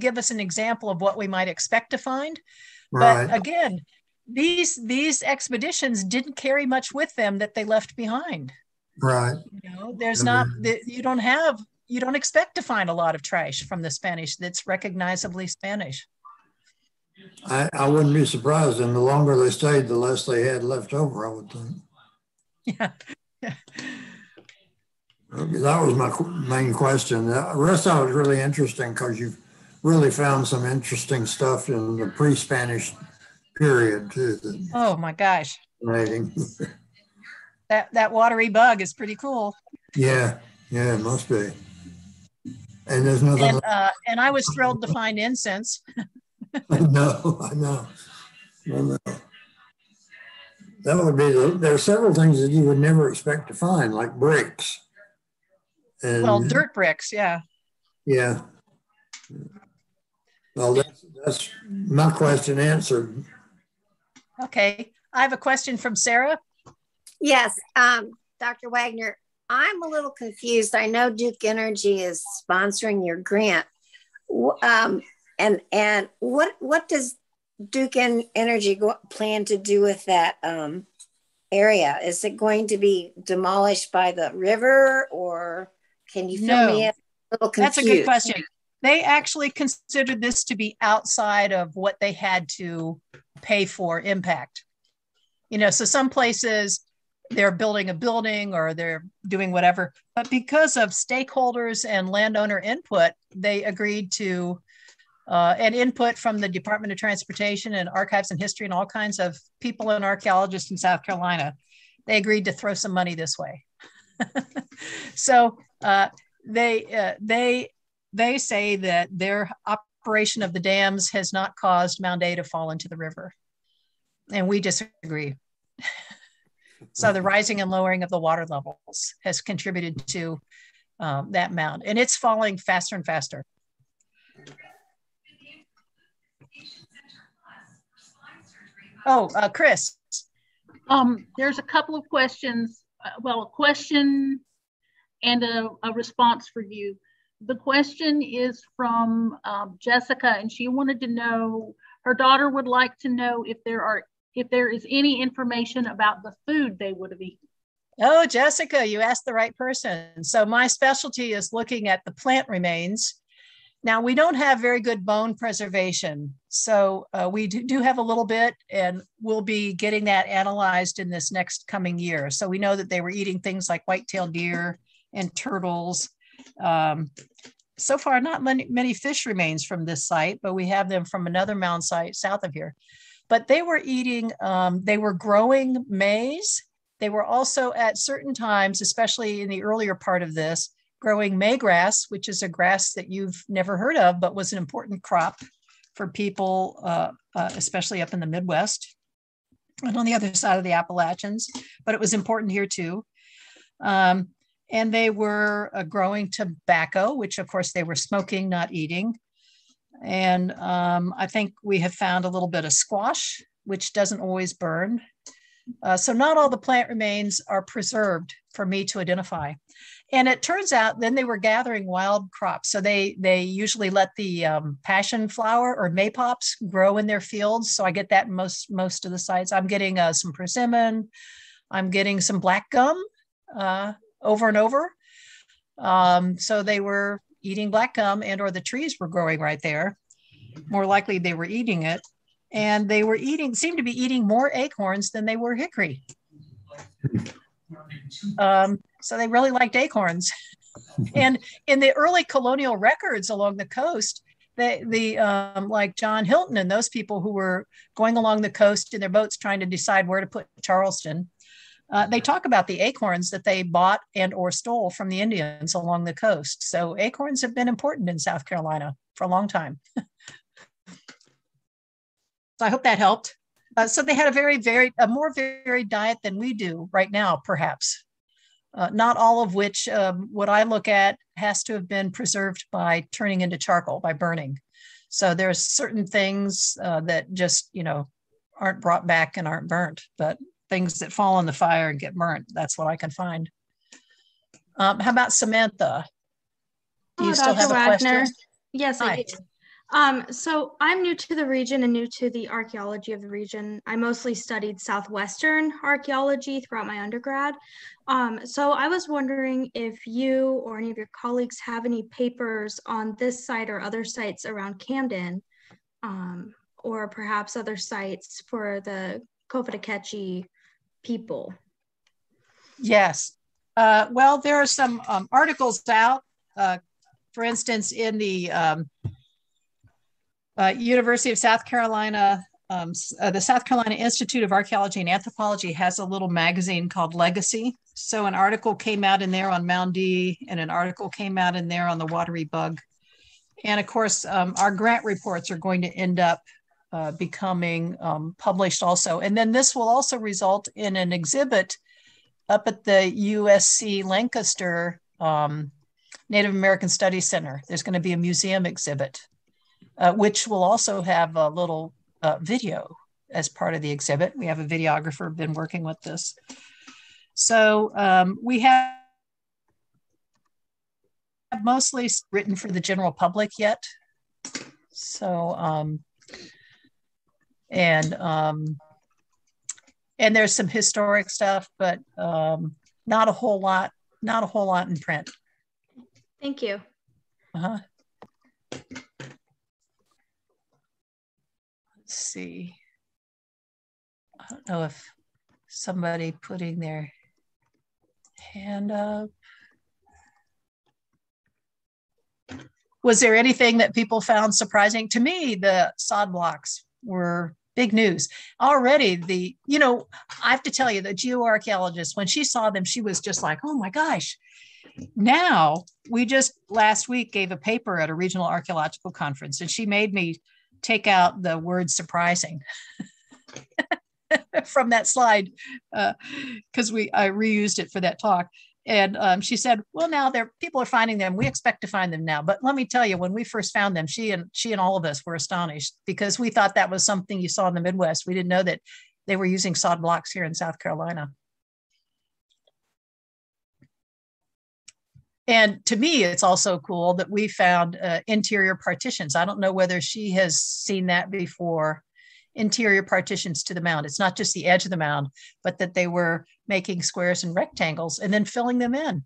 give us an example of what we might expect to find. Right. But again, these expeditions didn't carry much with them that they left behind. Right. You don't expect to find a lot of trash from the Spanish that's recognizably Spanish. I wouldn't be surprised, and the longer they stayed, the less they had left over, I would think. Yeah. Okay, that was my main question. The rest of it was really interesting because you've really found some interesting stuff in the pre-Spanish period, too. Oh, my gosh. That Wateree bug is pretty cool. Yeah, it must be. And there's nothing. And I was thrilled to find incense. I know. That would be, there are several things that you would never expect to find, like bricks. And, dirt bricks, yeah. Yeah. Well, that's my question answered. Okay, I have a question from Sarah. Yes, Dr. Wagner, I'm a little confused. I know Duke Energy is sponsoring your grant. And what does Duke Energy plan to do with that area? Is it going to be demolished by the river, or can you fill me in? A little confused. That's a good question. They actually considered this to be outside of what they had to pay for impact. You know, so some places they're building a building or they're doing whatever, but because of stakeholders and landowner input, they agreed to and input from the Department of Transportation and Archives and History and all kinds of people and archaeologists in South Carolina. They agreed to throw some money this way. So they say that their operation of the dams has not caused Mound A to fall into the river. And we disagree. So the rising and lowering of the water levels has contributed to that mound, and it's falling faster and faster. Oh, Chris. There's a couple of questions. Well, a question and a response for you. The question is from Jessica, and she wanted to know, her daughter would like to know if there is any information about the food they would have eaten. Oh, Jessica, you asked the right person. So my specialty is looking at the plant remains. Now, we don't have very good bone preservation, so we do have a little bit, and we'll be getting that analyzed in this next coming year. So we know that they were eating things like white-tailed deer and turtles. So far, not many fish remains from this site, but we have them from another mound site south of here. But they were eating, they were growing maize. They were also at certain times, especially in the earlier part of this, growing maygrass, which is a grass that you've never heard of, but was an important crop for people, especially up in the Midwest and on the other side of the Appalachians, but it was important here too. And they were growing tobacco, which of course they were smoking, not eating. And I think we have found a little bit of squash, which doesn't always burn. So not all the plant remains are preserved for me to identify. And it turns out then they were gathering wild crops. So they usually let the passion flower or maypops grow in their fields. So I get that in most of the sites. I'm getting some persimmon. I'm getting some black gum over and over. So they were eating black gum, and or the trees were growing right there. More likely they were eating it. And they were eating, seemed to be eating more acorns than they were hickory. So they really liked acorns. And in the early colonial records along the coast, like John Hilton and those people who were going along the coast in their boats trying to decide where to put Charleston, they talk about the acorns that they bought and or stole from the Indians along the coast. So acorns have been important in South Carolina for a long time. So I hope that helped. So they had a more varied diet than we do right now, perhaps. Not all of which, what I look at, has to have been preserved by turning into charcoal, by burning. So there's certain things that just, you know, aren't brought back and aren't burnt, but things that fall in the fire and get burnt, that's what I can find. How about Samantha? Do you still have a question? Yes, I do. So I'm new to the region and new to the archaeology of the region. I mostly studied Southwestern archaeology throughout my undergrad. So I was wondering if you or any of your colleagues have any papers on this site or other sites around Camden, or perhaps other sites for the Cofitachequi people. Yes. Well, there are some articles out, for instance, in the University of South Carolina, the South Carolina Institute of Archaeology and Anthropology has a little magazine called Legacy. So an article came out in there on Mound D, and an article came out in there on the Wateree bug. And of course, our grant reports are going to end up becoming published also. And then this will also result in an exhibit up at the USC Lancaster Native American Studies Center. There's going to be a museum exhibit, which will also have a little video as part of the exhibit. We have a videographer been working with this. So we have mostly written for the general public yet. So, and there's some historic stuff, but not a whole lot in print. Thank you. See, I don't know if somebody putting their hand up. Was there anything that people found surprising? To me, the sod blocks were big news. Already the, you know, I have to tell you, the geoarchaeologist, when she saw them, she was just like, oh my gosh. Now, we just last week gave a paper at a regional archaeological conference, and she made me take out the word surprising from that slide, because I reused it for that talk. And she said, well, now people are finding them. We expect to find them now. But let me tell you, when we first found them, she and all of us were astonished, because we thought that was something you saw in the Midwest. We didn't know that they were using sod blocks here in South Carolina. And to me, it's also cool that we found interior partitions. I don't know whether she has seen that before. Interior partitions to the mound. It's not just the edge of the mound, but that they were making squares and rectangles and then filling them in.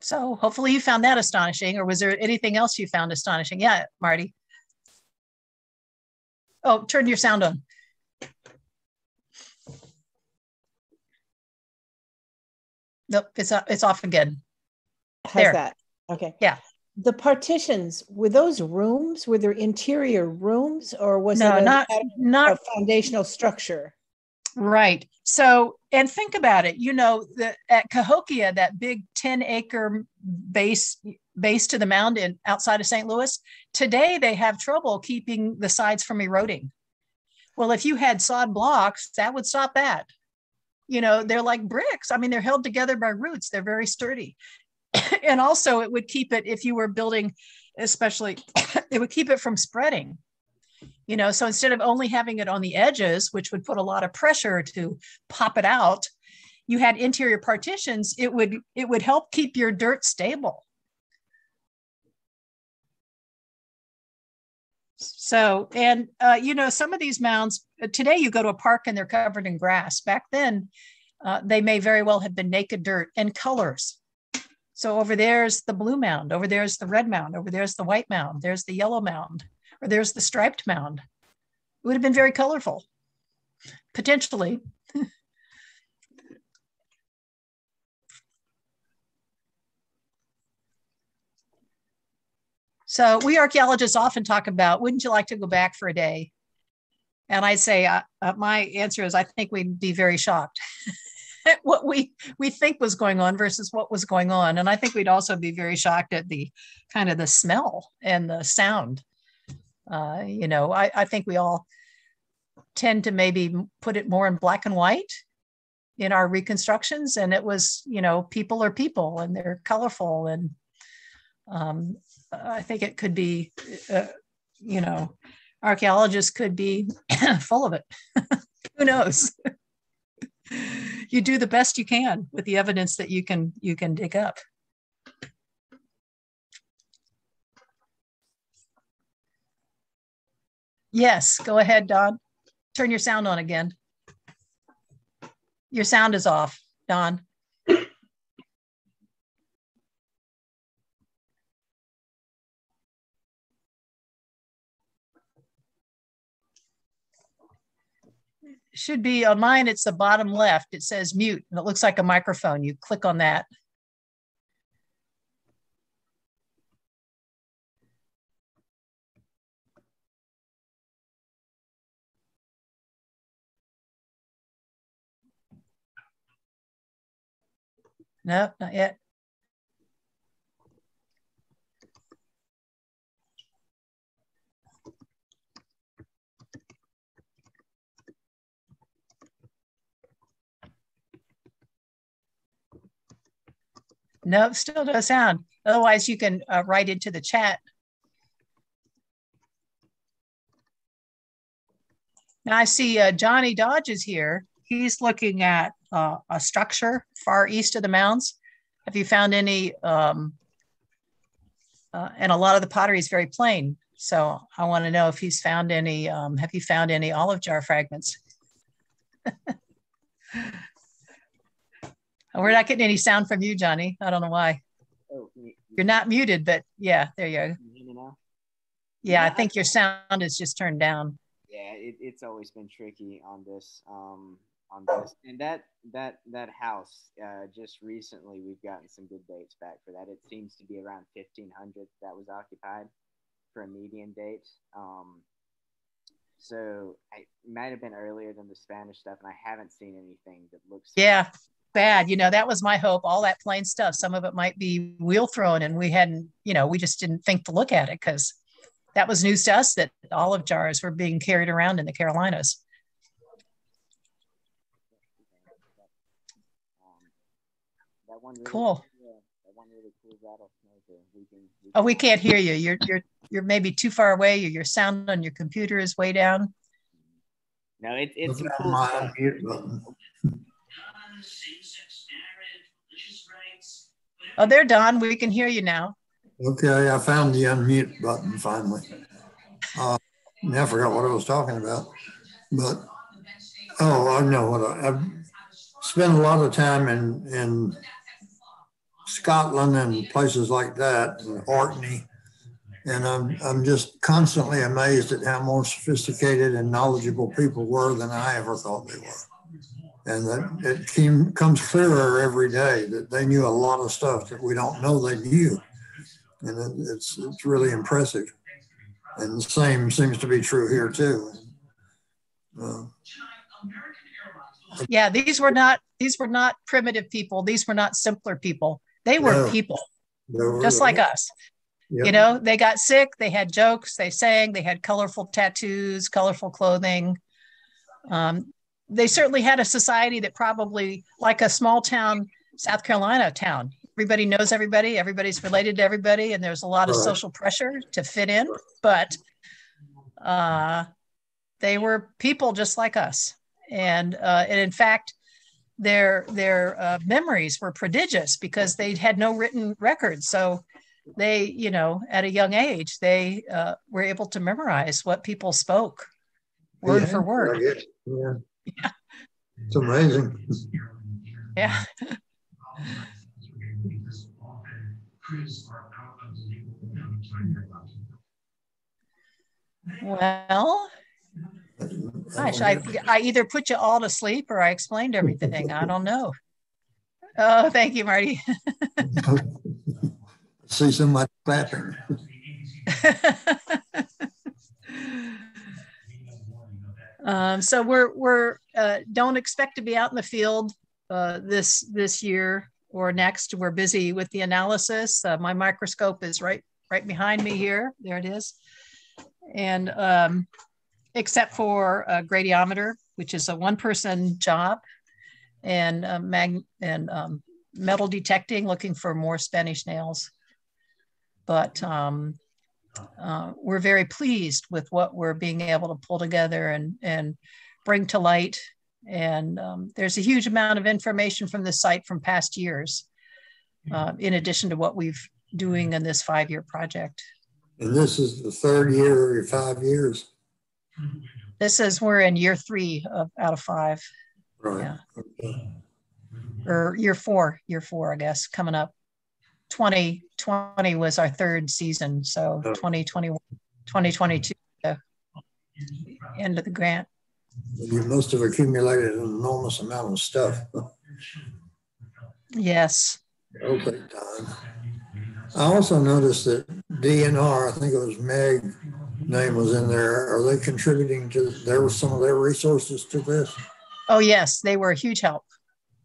So hopefully you found that astonishing, or was there anything else you found astonishing? Yeah, Marty. Oh, turn your sound on. Nope, it's off again. How's that? Okay. Yeah. The partitions, were those rooms? Were there interior rooms, or was it not a foundational structure? Right. So, and think about it. You know, at Cahokia, that big 10-acre base to the mound outside of St. Louis, today they have trouble keeping the sides from eroding. Well, if you had sod blocks, that would stop that. You know, they're like bricks. I mean, they're held together by roots. They're very sturdy. And also it would keep it, if you were building, especially, it would keep it from spreading, you know? So instead of only having it on the edges, which would put a lot of pressure to pop it out, you had interior partitions. It would help keep your dirt stable. So, and you know, some of these mounds, today you go to a park and they're covered in grass. Back then, they may very well have been naked dirt and colors. So over there's the blue mound, over there's the red mound, over there's the white mound, there's the yellow mound, or there's the striped mound. It would have been very colorful, potentially. So we archaeologists often talk about, wouldn't you like to go back for a day? And I say, my answer is, I think we'd be very shocked. At what we think was going on versus what was going on. And I think we'd also be very shocked at the kind of the smell and the sound. You know, I think we all tend to maybe put it more in black and white in our reconstructions. And it was, you know, people are people and they're colorful. And I think it could be, you know, archaeologists could be full of it. Who knows? You do the best you can with the evidence that you can dig up. Yes, go ahead, Don. Turn your sound on again. Your sound is off, Don. Should be on mine. It's the bottom left. It says mute and it looks like a microphone. You click on that. No, not yet. Nope, still no sound. Otherwise, you can write into the chat. Now I see Johnny Dodge is here. He's looking at a structure far east of the mounds. Have you found any? And a lot of the pottery is very plain. So I want to know if he's found any. Have you found any olive jar fragments? We're not getting any sound from you, Johnny. I don't know why. You're not muted, but yeah, there you go. Yeah, I think your sound is just turned down. Yeah, it's always been tricky on this. And that house just recently, we've gotten some good dates back for that. It seems to be around 1500 that was occupied for a median date. So it might have been earlier than the Spanish stuff, and I haven't seen anything that looks. Yeah, bad. You know, that was my hope. All that plain stuff. Some of it might be wheel thrown, and we hadn't. You know, we just didn't think to look at it because that was news to us that olive jars were being carried around in the Carolinas. Cool. Oh, we can't hear you. You're maybe too far away. Your sound on your computer is way down. No, it's my mute button. Oh, there, Don. We can hear you now. Okay, I found the unmute button finally. Now I forgot what I was talking about, but I know what I've spent a lot of time in Scotland and places like that, and Orkney, and I'm just constantly amazed at how more sophisticated and knowledgeable people were than I ever thought they were. And that it comes clearer every day that they knew a lot of stuff that we don't know they knew. And it's really impressive. And the same seems to be true here too. Yeah, these were not primitive people. These were not simpler people. They were people, just like us. Yep. You know, they got sick, they had jokes, they sang, they had colorful tattoos, colorful clothing. They certainly had a society that probably, like a small town, South Carolina town, everybody knows everybody, everybody's related to everybody, and there's a lot of social pressure to fit in, but they were people just like us. And in fact, their memories were prodigious because they had no written records. So they, you know, at a young age, they were able to memorize what people spoke word for word. Yeah. It's amazing. Yeah. Well, gosh, I either put you all to sleep or I explained everything. I don't know. Oh, thank you, Marty. I see so much clapping. So we don't expect to be out in the field this year or next. We're busy with the analysis. My microscope is right behind me here. There it is. And except for a gradiometer, which is a one-person job, and metal detecting, looking for more Spanish nails. But we're very pleased with what we're being able to pull together and bring to light. And there's a huge amount of information from the site from past years, in addition to what we've doing in this 5-year project. And this is the third year or 5 years? This is, we're in year 3 out of 5. Right. Yeah. Okay. Or year four, I guess, coming up. 2020 was our third season. So 2021, 2022, the end of the grant. You must have accumulated an enormous amount of stuff. Yes. Okay, Don. I also noticed that DNR, I think it was Meg's name was in there. Are they contributing to, there were some of their resources to this? Oh, yes. They were a huge help.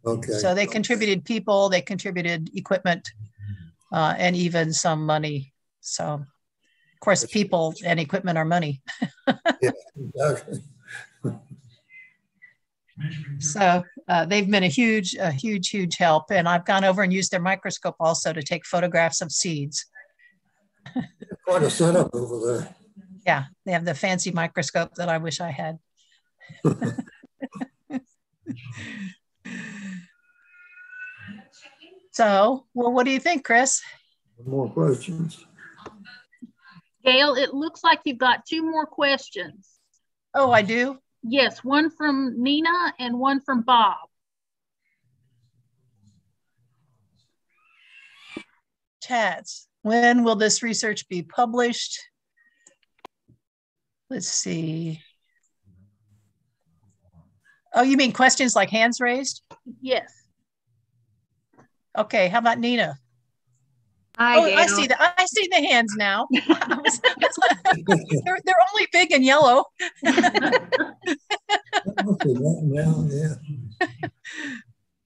Okay. So they contributed people, they contributed equipment, and even some money. So, of course, people and equipment are money. Yeah, exactly. So they've been a huge help, and I've gone over and used their microscope also to take photographs of seeds. Quite a setup over there. Yeah, they have the fancy microscope that I wish I had. So, well, what do you think, Chris? More questions. Gail, it looks like you've got 2 more questions. Oh, I do? Yes, one from Nina and one from Bob. Chats, when will this research be published? Let's see. Oh, you mean questions like hands raised? Yes. Okay, how about Nina? Hi, oh, Daniel. I see the hands now. They're only big and yellow.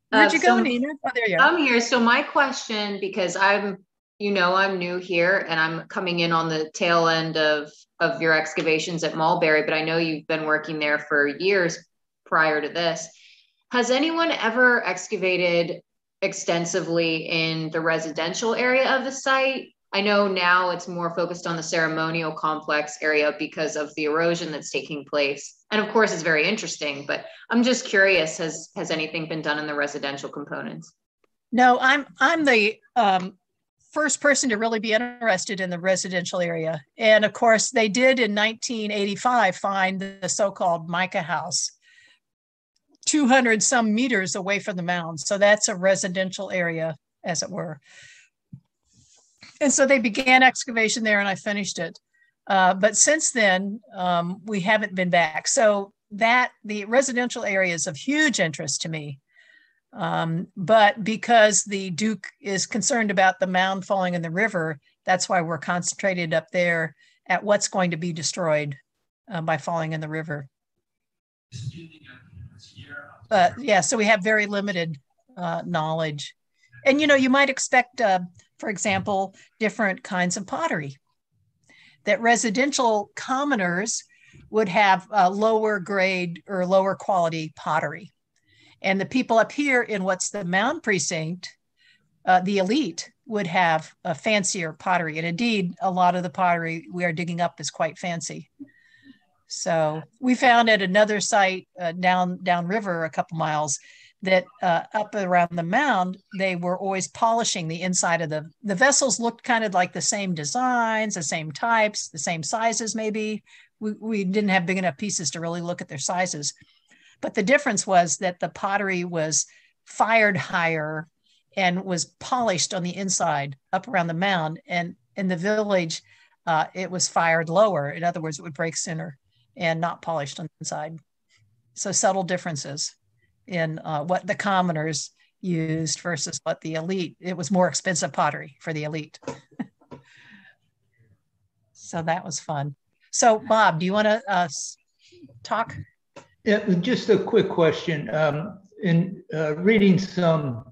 Where'd you go, Nina? Oh, there you are. I'm here. So my question, because I'm new here and I'm coming in on the tail end of your excavations at Mulberry, but I know you've been working there for years prior to this. Has anyone ever excavated extensively in the residential area of the site? I know now it's more focused on the ceremonial complex area because of the erosion that's taking place. And of course it's very interesting, but I'm just curious, has anything been done in the residential components? No, I'm the, first person to really be interested in the residential area. And of course they did in 1985 find the so-called mica house 200 some meters away from the mound. So that's a residential area, as it were. And so they began excavation there and I finished it. But since then, we haven't been back. So that the residential area is of huge interest to me. But because the Duke is concerned about the mound falling in the river, that's why we're concentrated up there at what's going to be destroyed by falling in the river. But yeah, so we have very limited knowledge. And you know, you might expect, for example, different kinds of pottery, that residential commoners would have lower grade or lower quality pottery. And the people up here in what's the mound precinct, the elite, would have a fancier pottery. And indeed, a lot of the pottery we are digging up is quite fancy. So we found at another site downriver a couple miles that up around the mound, they were always polishing the inside of the vessels looked kind of like the same designs, the same types, the same sizes maybe. We didn't have big enough pieces to really look at their sizes. But the difference was that the pottery was fired higher and was polished on the inside up around the mound. And in the village, it was fired lower. In other words, it would break sooner and not polished on the inside. So subtle differences in what the commoners used versus what the elite, it was more expensive pottery for the elite. So that was fun. So Bob, do you want to talk? Yeah, just a quick question. In reading some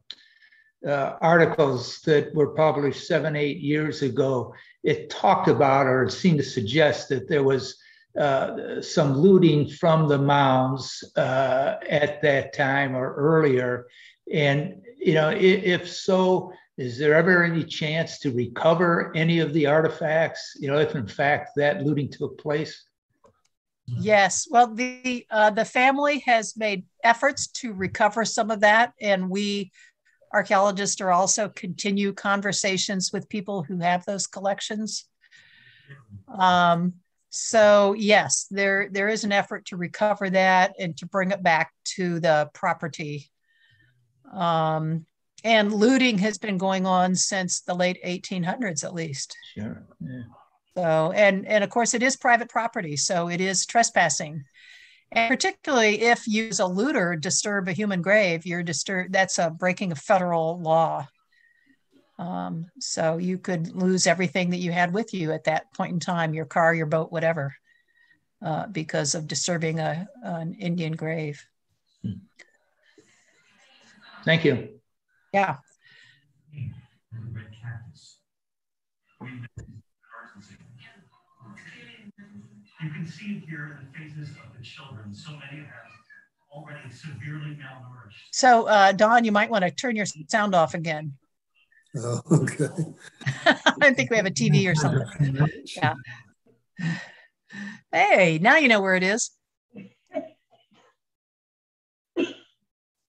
articles that were published 7, 8 years ago, it talked about or seemed to suggest that there was some looting from the mounds at that time or earlier. And, you know, if so, is there ever any chance to recover any of the artifacts, you know, if in fact that looting took place? Yes, well, the family has made efforts to recover some of that, and we archaeologists are also continue conversations with people who have those collections. So yes, there is an effort to recover that and to bring it back to the property. And looting has been going on since the late 1800s, at least. Sure. Yeah. So, and of course, it is private property, so it is trespassing. And particularly if you, as a looter, disturb a human grave, that's a breaking of federal law. So you could lose everything that you had with you at that point in time, your car, your boat, whatever, because of disturbing an Indian grave. Thank you. Yeah. You can see here the faces of the children, so many of them already severely malnourished. So, Don, you might want to turn your sound off again. Oh, okay. I think we have a TV or something. Yeah. Hey, now you know where it is.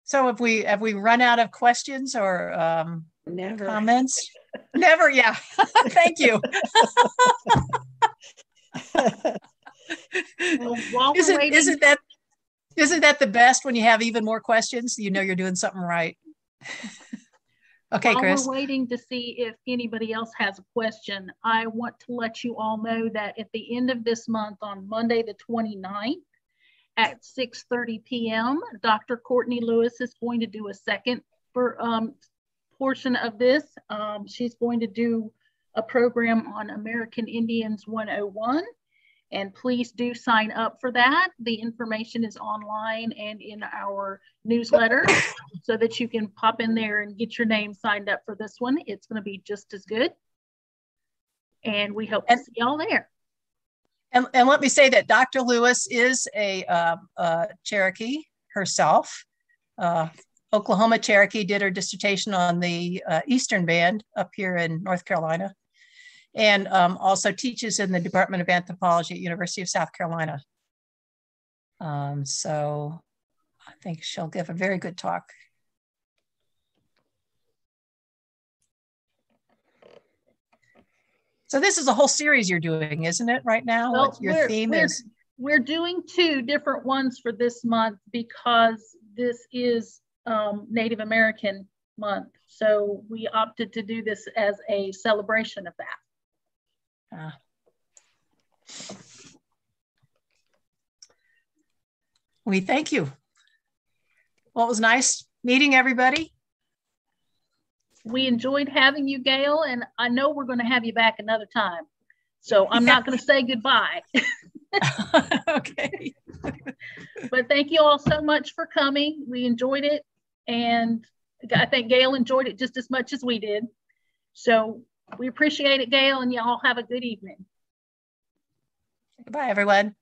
So have we run out of questions or Never. Comments? Never, yeah. Thank you. Well, isn't that the best when you have even more questions? You know you're doing something right. Okay, Chris. While we're waiting to see if anybody else has a question, I want to let you all know that at the end of this month, on Monday the 29th, at 6:30 p.m., Dr. Courtney Lewis is going to do a second portion of this. She's going to do a program on American Indians 101, and please do sign up for that. The information is online and in our newsletter, so that you can pop in there and get your name signed up for this one. It's going to be just as good, and we hope to see y'all there. And let me say that Dr. Lewis is a Cherokee herself. Oklahoma Cherokee, did her dissertation on the Eastern Band up here in North Carolina, and also teaches in the Department of Anthropology at University of South Carolina. So I think she'll give a very good talk. So this is a whole series you're doing, isn't it, right now? Well, your theme is... We're doing two different ones for this month because this is Native American month. So we opted to do this as a celebration of that. We thank you. Well, it was nice meeting everybody. We enjoyed having you, Gail, and I know we're going to have you back another time. So I'm not going to say goodbye. Okay. But thank you all so much for coming. We enjoyed it. And I think Gail enjoyed it just as much as we did. So we appreciate it, Gail, and y'all have a good evening. Goodbye, everyone.